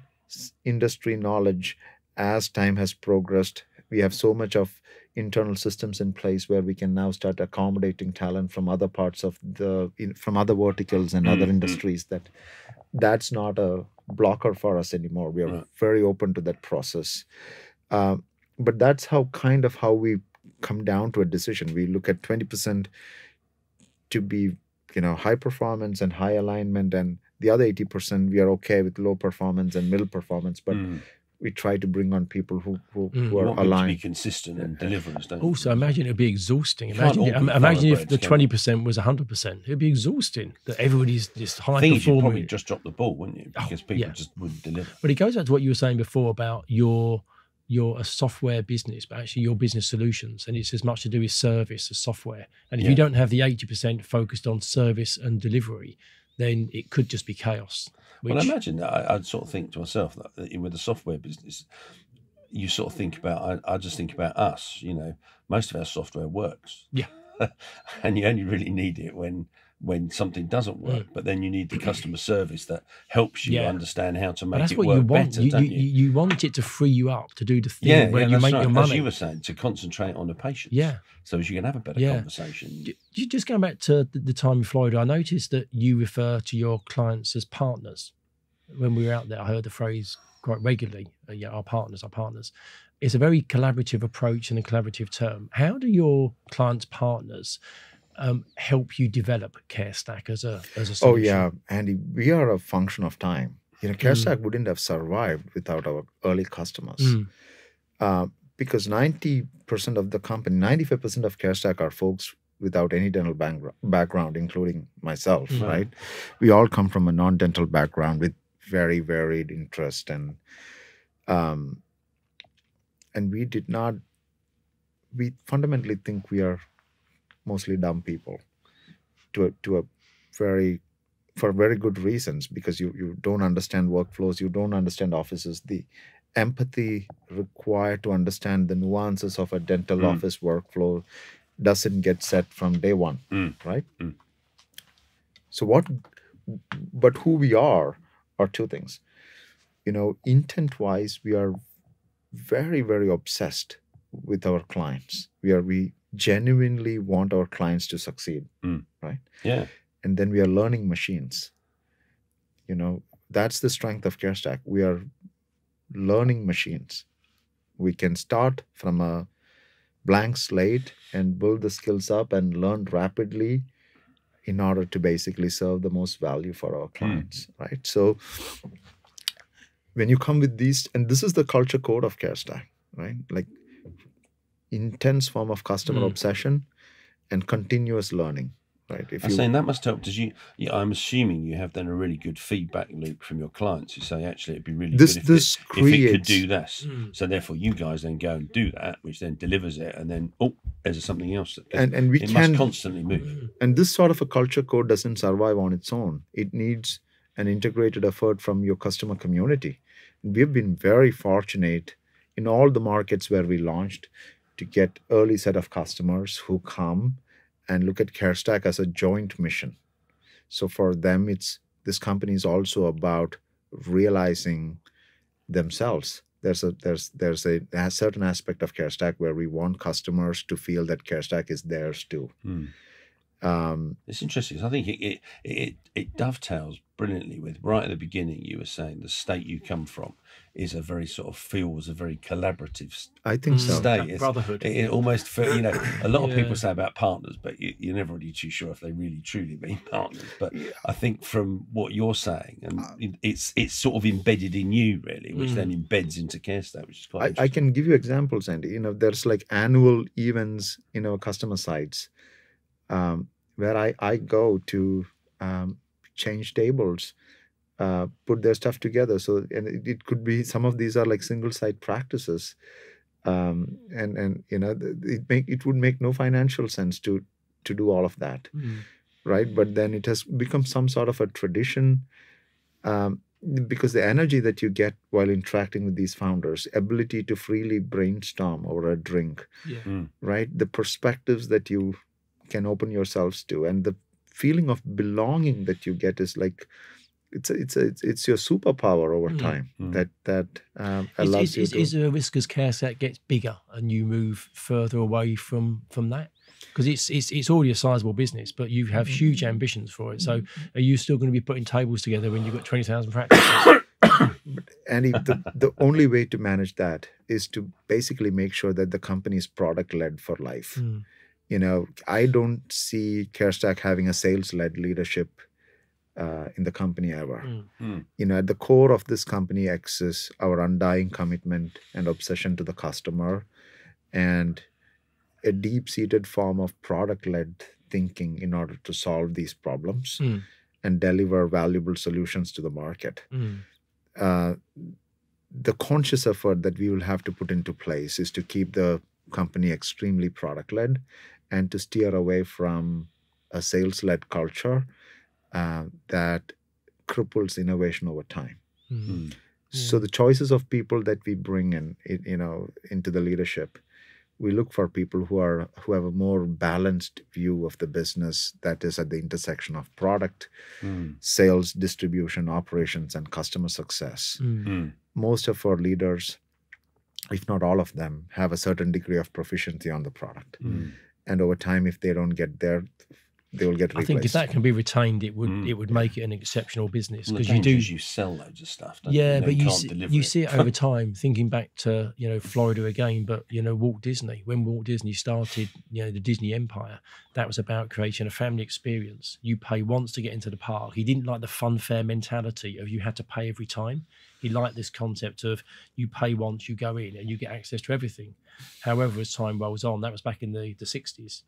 industry knowledge, as time has progressed, we have so much of internal systems in place where we can now start accommodating talent from other parts of the, in, from other verticals and other industries, that that's not a blocker for us anymore. We are right. very open to that process. Uh, but that's how kind of how we come down to a decision. We look at twenty percent to be, you know, high performance and high alignment, and the other eighty percent, we are okay with low performance and middle performance, but mm. we try to bring on people who who, mm. who are want aligned. To be consistent and deliverance. Don't also, you? Imagine it would be exhausting. Imagine, it, imagine if the twenty percent was a hundred percent. It'd be exhausting that everybody's just high performing. You'd probably just drop the ball, wouldn't you? Because oh, people yeah. just wouldn't deliver. But it goes back to what you were saying before about your you're a software business, but actually your business solutions, and it's as much to do with service as software. And if yeah. you don't have the eighty percent focused on service and delivery, then it could just be chaos. Which... Well, I imagine that I, I'd sort of think to myself that with the software business, you sort of think about, I, I just think about us, you know, most of our software works. Yeah. and you only really need it when when something doesn't work. But then you need the customer service that helps you yeah. understand how to make it work you want. better. You, don't you? You, you want it to free you up to do the thing yeah, where yeah, you make right. your money. As you were saying, to concentrate on the patients. Yeah. So as you can have a better yeah. conversation. You, just going back to the time in Florida, I noticed that you refer to your clients as partners. When we were out there, I heard the phrase quite regularly. Uh, yeah, our partners, our partners. It's a very collaborative approach and a collaborative term. How do your clients' partners Um, help you develop CareStack as a as a solution? Oh yeah, Andy, we are a function of time. You know, CareStack mm. wouldn't have survived without our early customers, mm. uh, because ninety percent of the company, ninety-five percent of CareStack are folks without any dental background, including myself. Mm. Right, we all come from a non-dental background with very varied interest, and um, and we did not. We fundamentally think we are mostly dumb people, to a, to a very, for very good reasons, because you, you don't understand workflows, you don't understand offices. The empathy required to understand the nuances of a dental mm. office workflow doesn't get set from day one, mm. right? Mm. So what, but who we are, are two things. You know, intent-wise, we are very, very obsessed with our clients. We are, we, genuinely want our clients to succeed, mm. right? Yeah. And then we are learning machines. You know, that's the strength of CareStack. We are learning machines. We can start from a blank slate and build the skills up and learn rapidly in order to basically serve the most value for our clients, mm. right? So when you come with these, and this is the culture code of CareStack, right? Like, intense form of customer mm. obsession and continuous learning, right? If I'm you, saying that must help. Does you? Yeah, I'm assuming you have then a really good feedback loop from your clients who say, actually, it'd be really this, good if, this it, creates, if it could do this. Mm. So therefore, you guys then go and do that, which then delivers it, and then oh, there's something else. That and and we it can must constantly move. And this sort of a culture code doesn't survive on its own. It needs an integrated effort from your customer community. We've been very fortunate in all the markets where we launched to get early set of customers who come and look at CareStack as a joint mission. So for them, it's this company is also about realizing themselves. There's a there's there's a, a certain aspect of CareStack where we want customers to feel that CareStack is theirs too. Mm. Um, it's interesting. I think it, it it it dovetails brilliantly with right at the beginning. You were saying the state you come from is a very sort of feels a very collaborative. I think state. so. It's, brotherhood. It, it almost feels, you know, a lot yeah. of people say about partners, but you, you're never really too sure if they really truly mean partners. But yeah. I think from what you're saying, and it's it's sort of embedded in you really, which mm. then embeds into CareStack, which is quite. I, I can give you examples, Andy. You know, there's like annual events in our customer sites. Um, where I, I go to um, change tables, uh, put their stuff together. So, and it, it could be, some of these are like single site practices. Um, and, and, you know, it make, it would make no financial sense to, to do all of that. Mm. Right. But then it has become some sort of a tradition, um, because the energy that you get while interacting with these founders, ability to freely brainstorm over a drink, yeah. mm. right. The perspectives that you can open yourselves to, and the feeling of belonging that you get is like it's a, it's a, it's your superpower over mm. time mm. that that um, allows is, is, you is, to. Is there a risk as CareStack gets bigger and you move further away from from that? Because it's it's it's already a sizable business, but you have huge ambitions for it. So are you still going to be putting tables together when you've got twenty thousand practices? Andy, the, the only way to manage that is to basically make sure that the company is product led for life. Mm. You know, I don't see CareStack having a sales-led leadership uh, in the company ever. Mm. Mm. You know, at the core of this company exists our undying commitment and obsession to the customer and a deep-seated form of product-led thinking in order to solve these problems mm. and deliver valuable solutions to the market. Mm. Uh, the conscious effort that we will have to put into place is to keep the company extremely product-led and to steer away from a sales-led culture uh, that cripples innovation over time. Mm-hmm. So yeah. the choices of people that we bring in, you know, into the leadership we look for people who are who have a more balanced view of the business that is at the intersection of product, mm. sales, distribution, operations, and customer success. Mm. Most of our leaders, if not all of them, have a certain degree of proficiency on the product. Mm. And over time, if they don't get there, they will get replaced. I think if that can be retained, it would mm. it would make it an exceptional business, because you do you sell loads of stuff. Don't yeah, you? But you see, you see it over time. Thinking back to you know Florida again, but you know Walt Disney. When Walt Disney started, you know the Disney Empire, that was about creating a family experience. You pay once to get into the park. He didn't like the funfair mentality of you had to pay every time. He liked this concept of you pay once, you go in, and you get access to everything. However, as time rolls on, that was back in the the sixties.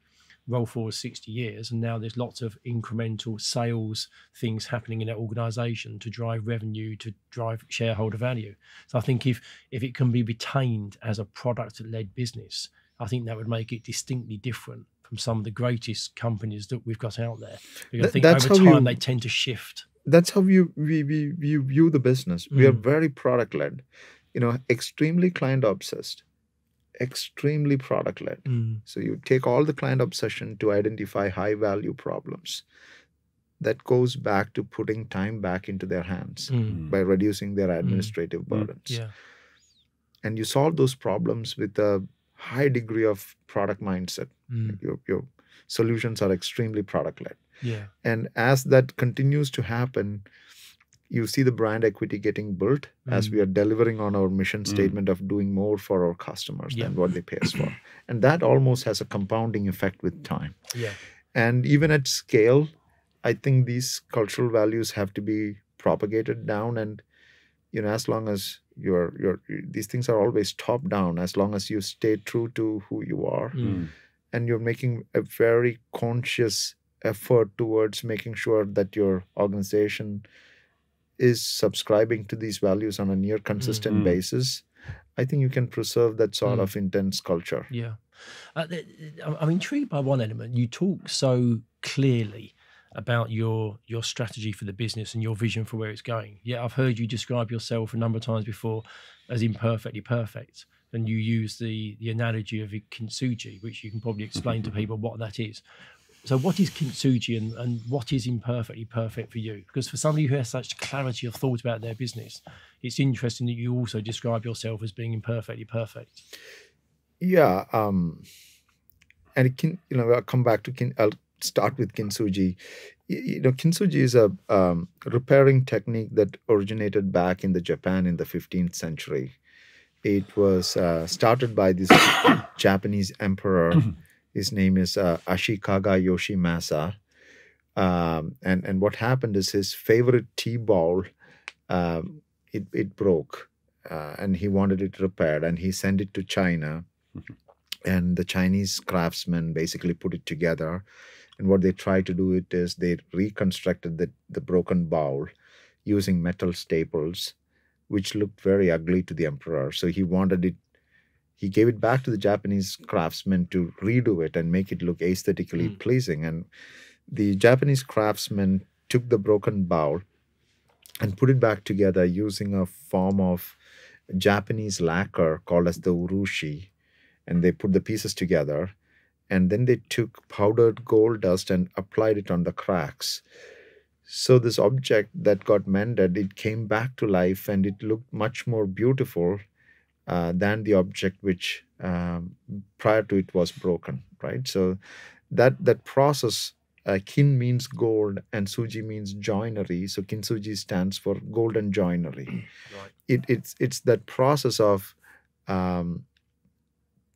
Roll forward sixty years, and now there's lots of incremental sales things happening in that organization to drive revenue, to drive shareholder value. So I think if if it can be retained as a product-led business, I think that would make it distinctly different from some of the greatest companies that we've got out there. Because I think over time they tend to shift. That's how you we, we, we view the business. We mm. are very product-led, you know, extremely client-obsessed. Extremely product-led. Mm. So you take all the client obsession to identify high-value problems. That goes back to putting time back into their hands mm. by reducing their administrative mm. burdens. Yeah. And you solve those problems with a high degree of product mindset. Mm. Like your, your solutions are extremely product-led. Yeah. And as that continues to happen, you see the brand equity getting built mm. as we are delivering on our mission statement mm. of doing more for our customers yeah. than what they pay us for. And that almost has a compounding effect with time. Yeah. And even at scale, I think these cultural values have to be propagated down. And you know, as long as you're, you're these things are always top down, as long as you stay true to who you are mm. and you're making a very conscious effort towards making sure that your organization is subscribing to these values on a near consistent mm-hmm. basis, I think you can preserve that sort mm. of intense culture. Yeah. Uh, I'm intrigued by one element. You talk so clearly about your your strategy for the business and your vision for where it's going. Yeah, I've heard you describe yourself a number of times before as imperfectly perfect. And you use the, the analogy of Kintsugi, which you can probably explain to people what that is. So what is Kintsugi and, and what is imperfectly perfect for you? Because for somebody who has such clarity of thought about their business, it's interesting that you also describe yourself as being imperfectly perfect. Yeah. Um, and it can, you know, I'll come back to, kin, I'll start with Kintsugi. You know, Kintsugi is a um, repairing technique that originated back in the Japan in the fifteenth century. It was uh, started by this Japanese emperor. His name is uh, Ashikaga Yoshimasa. Um, and, and what happened is his favorite tea bowl, uh, it, it broke uh, and he wanted it repaired, and he sent it to China. Mm-hmm. And the Chinese craftsmen basically put it together. And what they tried to do it is they reconstructed the, the broken bowl using metal staples, which looked very ugly to the emperor. So he wanted it. He gave it back to the Japanese craftsmen to redo it and make it look aesthetically mm. pleasing. And the Japanese craftsmen took the broken bowl and put it back together using a form of Japanese lacquer called as the Urushi. And they put the pieces together. And then they took powdered gold dust and applied it on the cracks. So this object that got mended, it came back to life and it looked much more beautiful Uh, than the object which um, prior to it was broken, right? So that that process, uh, kin means gold and sugi means joinery. So Kintsugi stands for golden joinery. Right. It, it's it's that process of, um,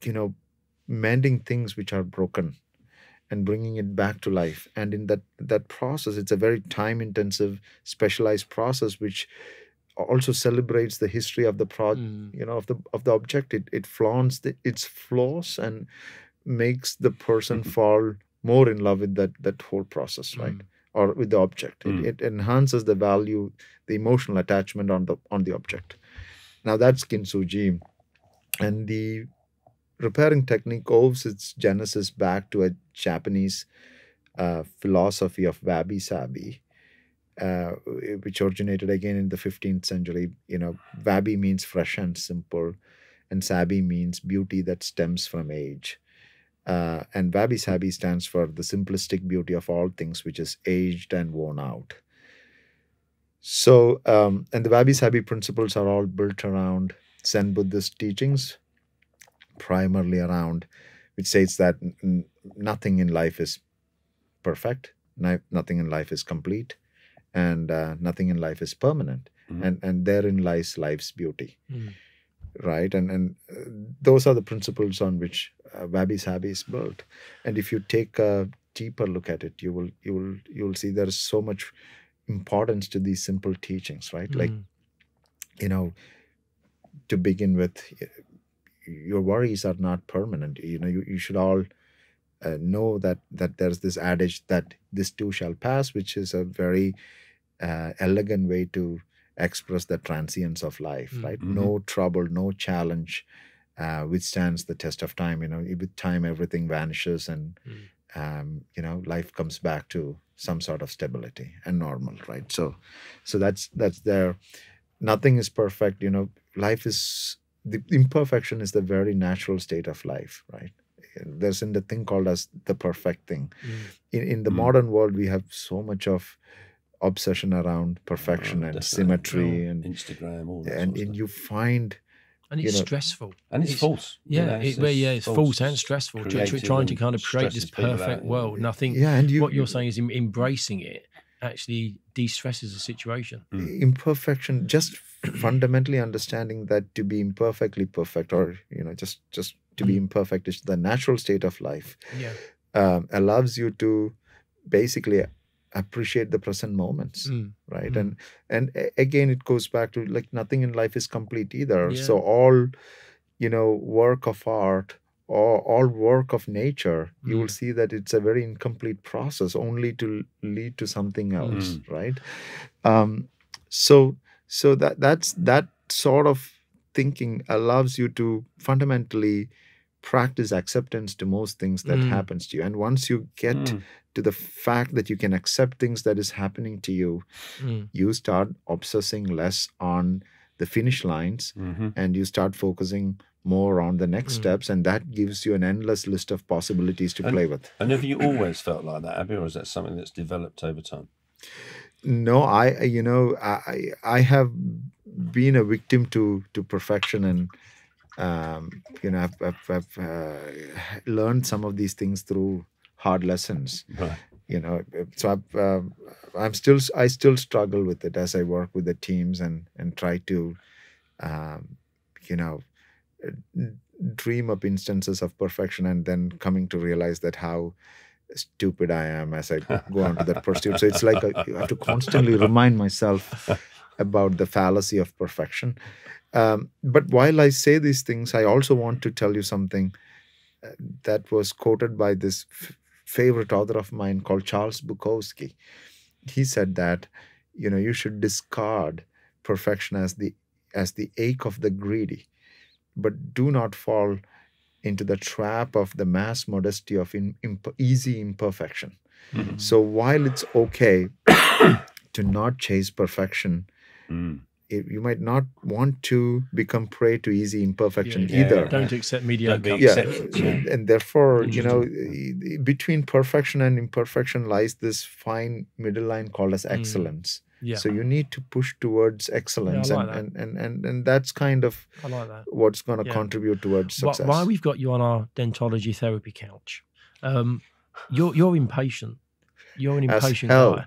you know, mending things which are broken and bringing it back to life. And in that that process, it's a very time-intensive, specialized process which also celebrates the history of the pro, mm. you know, of the of the object. It it flaunts the, its flaws and makes the person fall more in love with that that whole process, right? Mm. Or with the object. Mm. It, it enhances the value, the emotional attachment on the on the object. Now that's Kintsugi, and the repairing technique owes its genesis back to a Japanese uh, philosophy of wabi-sabi, Uh, which originated again in the fifteenth century. You know, wabi means fresh and simple, and sabi means beauty that stems from age. Uh, and wabi-sabi stands for the simplistic beauty of all things which is aged and worn out. So, um, and the wabi-sabi principles are all built around Zen Buddhist teachings, primarily around, which states that n nothing in life is perfect, n nothing in life is complete, and uh, nothing in life is permanent. Mm-hmm. And, and therein lies life's beauty. Mm-hmm. Right? And, and uh, those are the principles on which uh, wabi-sabi is built. And if you take a deeper look at it, you will, you will, you will see there is so much importance to these simple teachings, right? Mm-hmm. Like, you know, to begin with, your worries are not permanent. You know, you, you should all uh, know that, that there's this adage that this too shall pass, which is a very uh, elegant way to express the transience of life, right? Mm-hmm. No trouble, no challenge uh, withstands the test of time. You know, with time, everything vanishes and, mm. um, you know, life comes back to some sort of stability and normal, right? So, so that's, that's there. Nothing is perfect. You know, life is, the imperfection is the very natural state of life, right? There's in the thing called as the perfect thing. Mm. In, in the mm. modern world, we have so much of obsession around perfection oh, and definitely. symmetry, yeah. and Instagram, all that and, and you find, and it's you know, stressful, and it's, it's false. Yeah, yeah, it's, it, well, yeah, it's false, false and stressful. Creative, trying to kind of create this perfect out, world, yeah. nothing. Yeah, and you, what you're saying is embracing it actually de-stresses the situation. Mm. Imperfection, just fundamentally understanding that to be imperfectly perfect, or you know, just just to be imperfect is the natural state of life. Yeah, um, allows you to basically appreciate the present moments, mm. right? Mm. And and again, it goes back to like nothing in life is complete either. Yeah. So all, you know, work of art or all work of nature, mm. you will see that it's a very incomplete process, only to lead to something else, mm. right? Um, so so that that's that sort of thinking allows you to fundamentally practice acceptance to most things that mm. happens to you. And once you get mm. to the fact that you can accept things that is happening to you, mm. you start obsessing less on the finish lines, mm-hmm. and you start focusing more on the next mm. steps, and that gives you an endless list of possibilities to and, play with. And have you always felt like that, Abhi, or is that something that's developed over time? No, I, you know, I, I have been a victim to, to perfection, and um, you know, I've, I've, I've uh, learned some of these things through hard lessons, right. you know, so I've, uh, I'm still, I still struggle with it as I work with the teams and, and try to, um, you know, dream up instances of perfection and then coming to realize that how stupid I am as I go on to that pursuit. So it's like, a, you have to constantly remind myself about the fallacy of perfection. Um, but while I say these things, I also want to tell you something that was quoted by this favorite author of mine called Charles Bukowski. He said that, you know, you should discard perfection as the, as the ache of the greedy, but do not fall into the trap of the mass modesty of in, imp, easy imperfection. Mm-hmm. So while it's okay to not chase perfection, mm. It, you might not want to become prey to easy imperfection yeah, either. Yeah, don't accept mediocre. Yeah, and, and therefore, you know, between perfection and imperfection lies this fine middle line called as excellence. Mm. Yeah. So you need to push towards excellence, yeah, like and, and, and, and, and that's kind of I like that. what's going to yeah. contribute towards success. Why we've got you on our dentology therapy couch, um, you're, you're impatient. You're an impatient guy.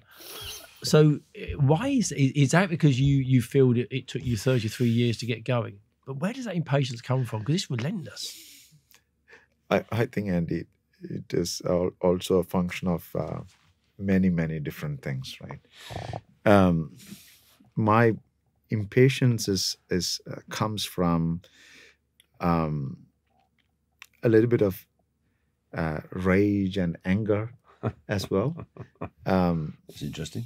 So why is, is that because you, you feel that it took you thirty-three years to get going? But where does that impatience come from? Because it's relentless. I, I think, Andy, it is also a function of uh, many, many different things, right? Um, my impatience is, is, uh, comes from um, a little bit of uh, rage and anger as well. Um, That's interesting.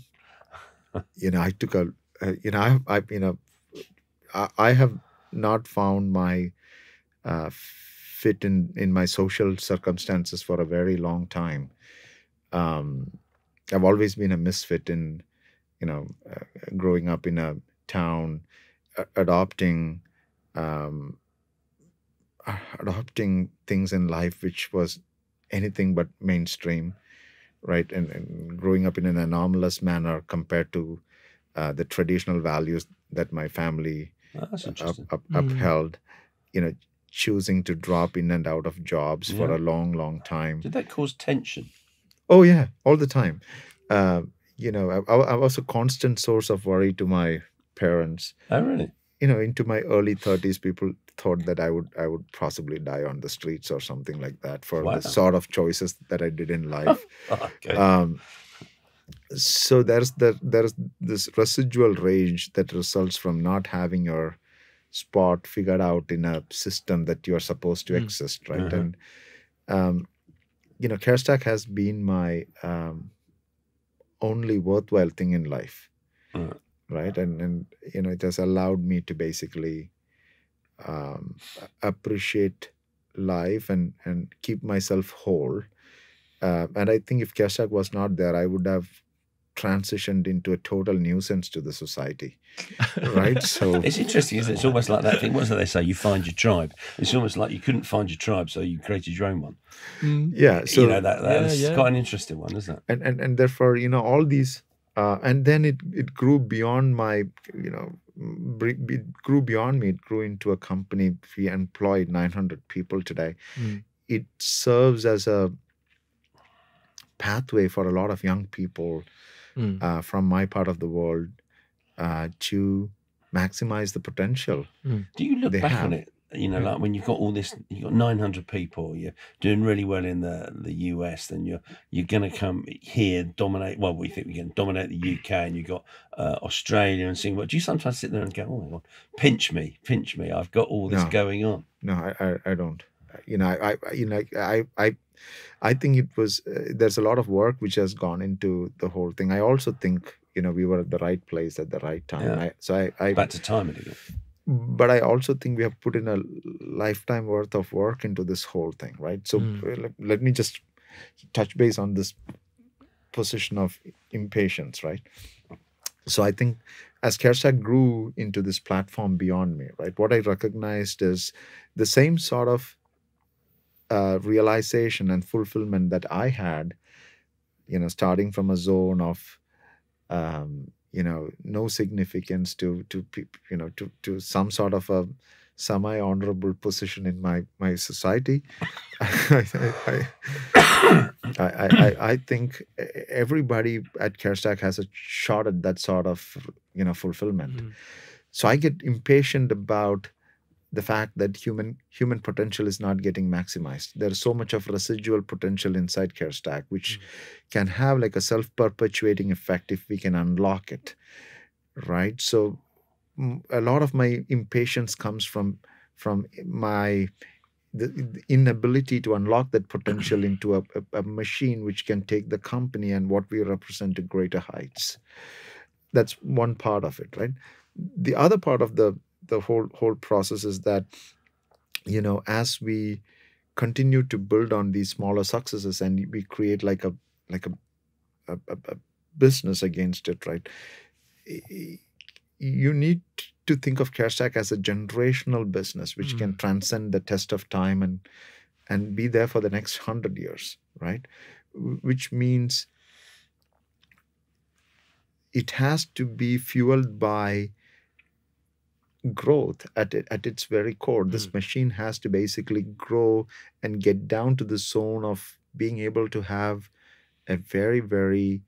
You know, I took a, uh, you know, I, I, you know, I, I have not found my uh, fit in, in my social circumstances for a very long time. Um, I've always been a misfit in, you know, uh, growing up in a town, uh, adopting, um, adopting things in life which was anything but mainstream, right? And, and growing up in an anomalous manner compared to uh, the traditional values that my family oh, up, up, mm. upheld, you know, choosing to drop in and out of jobs yeah. for a long, long time. Did that cause tension? Oh, yeah, all the time. Uh, you know, I, I was a constant source of worry to my parents. Oh, really? You know, into my early thirties, people thought that I would I would possibly die on the streets or something like that for wow. the sort of choices that I did in life. okay. um, so there's the, there's this residual rage that results from not having your spot figured out in a system that you're supposed to mm. exist, right? Uh-huh. And, um, you know, CareStack has been my um, only worthwhile thing in life. Uh-huh. Right. And, and, you know, it has allowed me to basically um, appreciate life and, and keep myself whole. Uh, and I think if CareStack was not there, I would have transitioned into a total nuisance to the society. Right. So it's interesting, isn't it? It's almost like that thing. What's that they say? You find your tribe. It's almost like you couldn't find your tribe, so you created your own one. Mm. Yeah. So, you know, that, that's yeah, yeah. quite an interesting one, isn't it? And, and, and therefore, you know, all these. Uh, and then it, it grew beyond my, you know, it grew beyond me. It grew into a company. We employed nine hundred people today. Mm. It serves as a pathway for a lot of young people mm. uh, from my part of the world uh, to maximize the potential. Mm. Do you look back have. on it? You know, like when you've got all this, you've got nine hundred people, you're doing really well in the the U S, then you're you're going to come here, dominate, well, we think we're going to dominate the U K, and you've got uh, Australia and Singapore. Do you sometimes sit there and go, oh, my God, pinch me, pinch me, I've got all this no, going on? No, I, I I don't. You know, I, I you know, I, I, I think it was, uh, there's a lot of work which has gone into the whole thing. I also think, you know, we were at the right place at the right time. Yeah. I, so I, I... Back to time it again. But I also think we have put in a lifetime worth of work into this whole thing, right? So mm. let, let me just touch base on this position of impatience, right? So I think as CareStack grew into this platform beyond me, right, what I recognized is the same sort of uh, realization and fulfillment that I had, you know, starting from a zone of... Um, you know, no significance to, to you know, to, to some sort of a semi-honorable position in my, my society. I, I, I, I, I think everybody at CareStack has a shot at that sort of, you know, fulfillment. Mm. So I get impatient about the fact that human human potential is not getting maximized. There's so much of residual potential inside CareStack, which mm. can have like a self-perpetuating effect if we can unlock it, right? So a lot of my impatience comes from from my the, the inability to unlock that potential into a, a, a machine which can take the company and what we represent to greater heights. That's one part of it, right? The other part of the the whole whole process is that, you know, as we continue to build on these smaller successes and we create like a like a, a, a business against it, right? You need to think of CareStack as a generational business which mm. can transcend the test of time and and be there for the next hundred years, right? Which means it has to be fueled by growth at it, at its very core. This mm. machine has to basically grow and get down to the zone of being able to have a very, very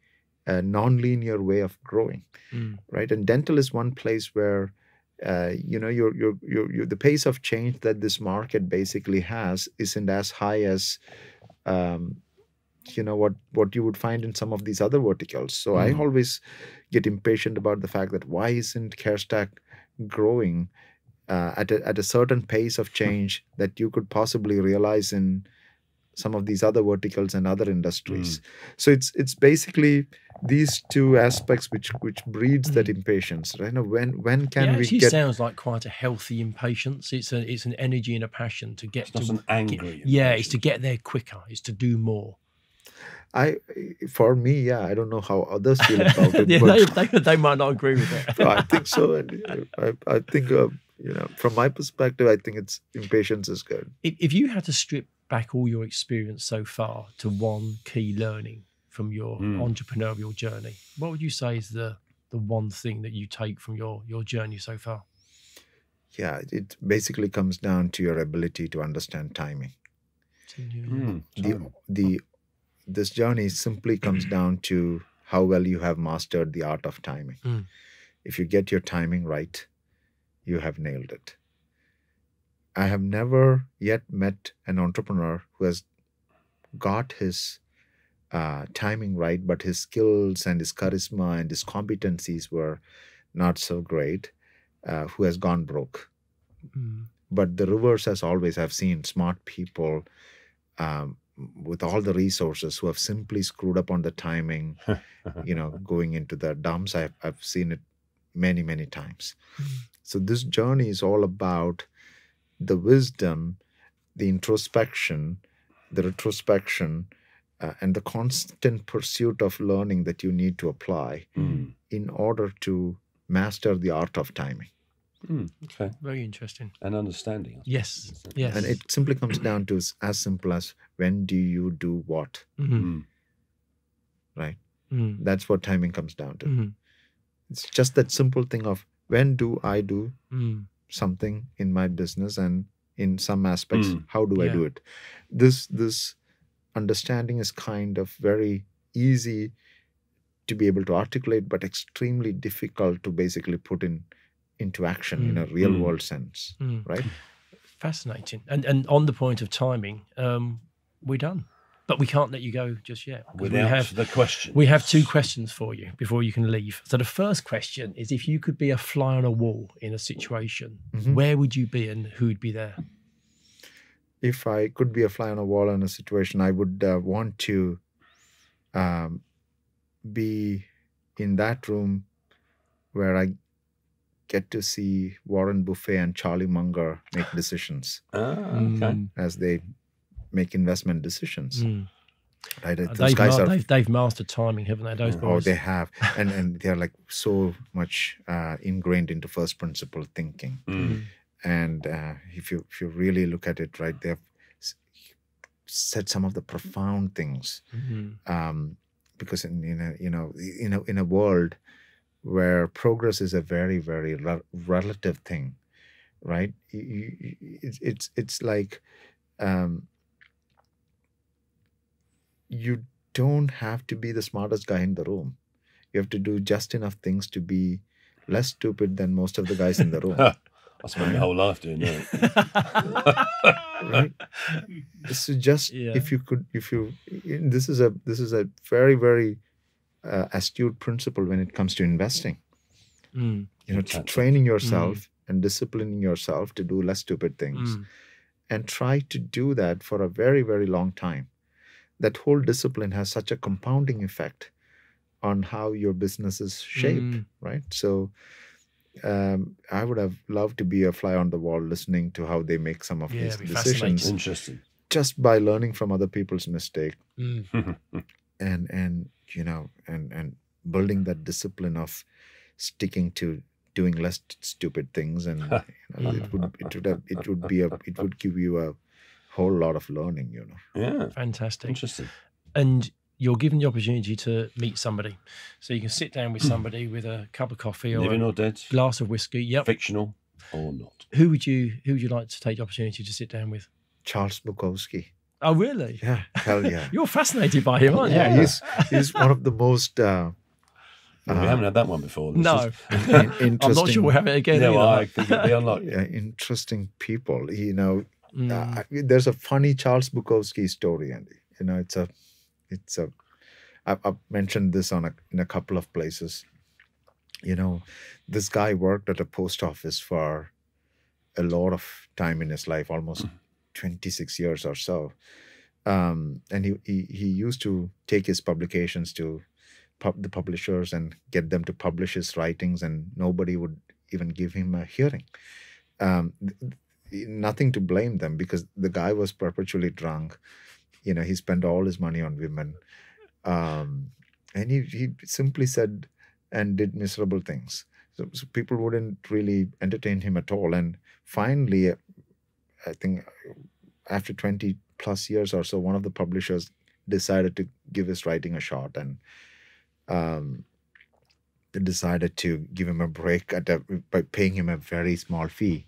uh, non-linear way of growing, mm. right? And dental is one place where uh, you know your your your the pace of change that this market basically has isn't as high as um, you know what what you would find in some of these other verticals. So mm. I always get impatient about the fact that why isn't CareStack growing uh, at a, at a certain pace of change that you could possibly realize in some of these other verticals and other industries. Mm. So it's it's basically these two aspects which which breeds mm. that impatience, right? Now, when when can yeah, we actually get? It sounds like quite a healthy impatience. It's a it's an energy and a passion to get. It's to, not an angry. Get, yeah, it's to get there quicker. It's to do more. I, for me, yeah, I don't know how others feel about it. yeah, they, they, they might not agree with it. I think so. And I, I think, uh, You know, from my perspective, I think it's impatience is good. If you had to strip back all your experience so far to one key learning from your mm. entrepreneurial journey, what would you say is the the one thing that you take from your your journey so far? Yeah, it basically comes down to your ability to understand timing. Mm. The, the, this journey simply comes down to how well you have mastered the art of timing. Mm. If you get your timing right, you have nailed it. I have never yet met an entrepreneur who has got his uh, timing right, but his skills and his charisma and his competencies were not so great, uh, who has gone broke. Mm. But the reverse has always, I've seen smart people um, with all the resources who have simply screwed up on the timing, you know, going into the dumps. I've, I've seen it many, many times. Mm-hmm. So this journey is all about the wisdom, the introspection, the retrospection, uh, and the constant pursuit of learning that you need to apply mm-hmm. in order to master the art of timing. Mm, okay. Very interesting. And understanding. Yes. Yes. And it simply comes down to as simple as when do you do what? Mm-hmm. Right? Mm. That's what timing comes down to. Mm-hmm. It's just that simple thing of when do I do mm. something in my business and in some aspects, mm. how do yeah. I do it? This, this understanding is kind of very easy to be able to articulate, but extremely difficult to basically put in into action mm. in a real mm. world sense, mm. right? Fascinating. And and on the point of timing, um, we're done. But we can't let you go just yet. Without we have, the question. We have two questions for you before you can leave. So the first question is, if you could be a fly on a wall in a situation, mm-hmm. where would you be and who would be there? If I could be a fly on a wall in a situation, I would uh, want to um, be in that room where I get to see Warren Buffett and Charlie Munger make decisions ah, okay. as they make investment decisions. Mm. Right? Those they've, guys are, they've, they've mastered timing, haven't they? Those oh, boys? They have. And, and they're like so much uh, ingrained into first principle thinking. Mm. And uh, if you if you really look at it, right, they've said some of the profound things. Mm-hmm. um, because in, in a, you know, in a, in a world where progress is a very, very re relative thing, right? It's, it's, it's like um, you don't have to be the smartest guy in the room. You have to do just enough things to be less stupid than most of the guys in the room. I spent my whole life doing that. Right? So just yeah. if you could, if you, this is a, this is a very, very, Uh, astute principle when it comes to investing. Mm. You know, exactly. Training yourself mm. and disciplining yourself to do less stupid things mm. and try to do that for a very, very long time. That whole discipline has such a compounding effect on how your businesses shape, mm. right? So um, I would have loved to be a fly on the wall listening to how they make some of yeah, these decisions. Interesting. Just by learning from other people's mistake. Mm. and and you know and and building that discipline of sticking to doing less stupid things, and you know, it would it would have, it would be a it would give you a whole lot of learning, you know. Yeah, fantastic, interesting. And you're given the opportunity to meet somebody, so you can sit down with somebody with a cup of coffee or living or dead, glass of whiskey, yep, fictional or not. Who would you who would you like to take the opportunity to sit down with? Charles Bukowski. Oh, really? Yeah, hell yeah. You're fascinated by him, aren't you? Yeah, he's, he's one of the most... Uh, well, we uh, haven't had that one before. This no. Interesting. I'm not sure we'll have it again. No, I think it'll be unlucky. Yeah, interesting people. You know, mm. uh, there's a funny Charles Bukowski story, Andy. You know, it's a... it's a. I've, I've mentioned this on a, in a couple of places. You know, this guy worked at a post office for a lot of time in his life, almost... Mm. twenty-six years or so, um, and he, he he used to take his publications to pub the publishers and get them to publish his writings, and nobody would even give him a hearing. Um, nothing to blame them, because the guy was perpetually drunk. You know, he spent all his money on women, um, and he he simply said and did miserable things. So, so people wouldn't really entertain him at all. And finally, I think after twenty plus years or so, one of the publishers decided to give his writing a shot, and um, they decided to give him a break at a, by paying him a very small fee.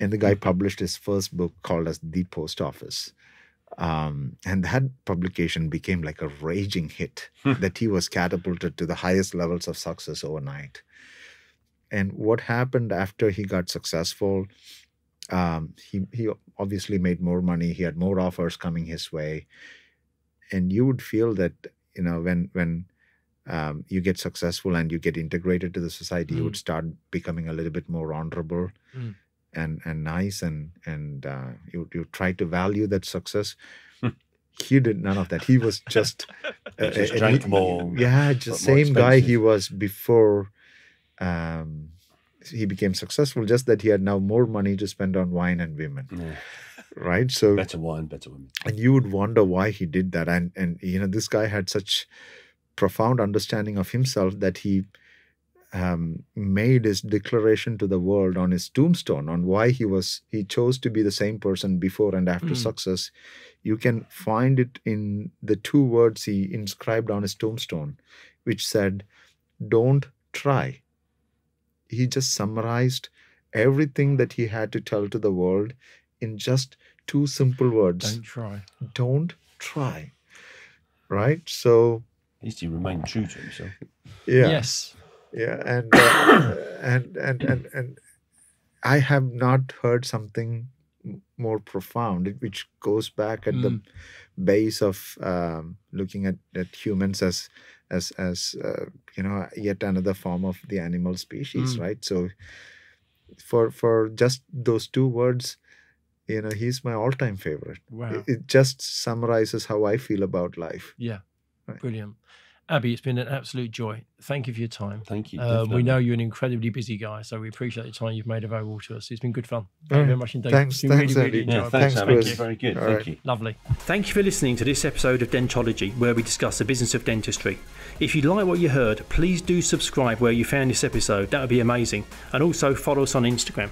And the guy published his first book called as The Post Office. Um, and that publication became like a raging hit that he was catapulted to the highest levels of success overnight. And what happened after he got successful, um, he, he obviously made more money. He had more offers coming his way. And you would feel that, you know, when, when um, you get successful and you get integrated to the society, mm. you would start becoming a little bit more honorable. Mm. And, and nice, and and uh, you you try to value that success. He did none of that. He was just, uh, just a, a, more, yeah, just same guy he was before um, he became successful. Just that he had now more money to spend on wine and women, yeah. right? So better wine, better women. And you would wonder why he did that. And and you know, this guy had such profound understanding of himself that he. Um, made his declaration to the world on his tombstone on why he was he chose to be the same person before and after mm. success. You can find it in the two words he inscribed on his tombstone, which said, "Don't try." He just summarized everything that he had to tell to the world in just two simple words. Don't try. Don't try. Right? So at least he remained true to himself. Yeah. Yes. Yeah, and, uh, and and and and I have not heard something more profound, which goes back at mm. the base of um, looking at, at humans as as as uh, you know, yet another form of the animal species, mm. right? So for for just those two words, you know, he's my all-time favorite. Wow! It, it just summarizes how I feel about life. Yeah, right. Brilliant. Abhi, it's been an absolute joy. Thank you for your time. Thank you. Uh, we know you're an incredibly busy guy, so we appreciate the time you've made available to us. It's been good fun. Thank you very much indeed. Thanks, thanks, really, really yeah, thanks, thanks Chris. Very good. All Thank right. you. Lovely. Thank you for listening to this episode of Dentology, where we discuss the business of dentistry. If you like what you heard, please do subscribe where you found this episode. That would be amazing. And also follow us on Instagram.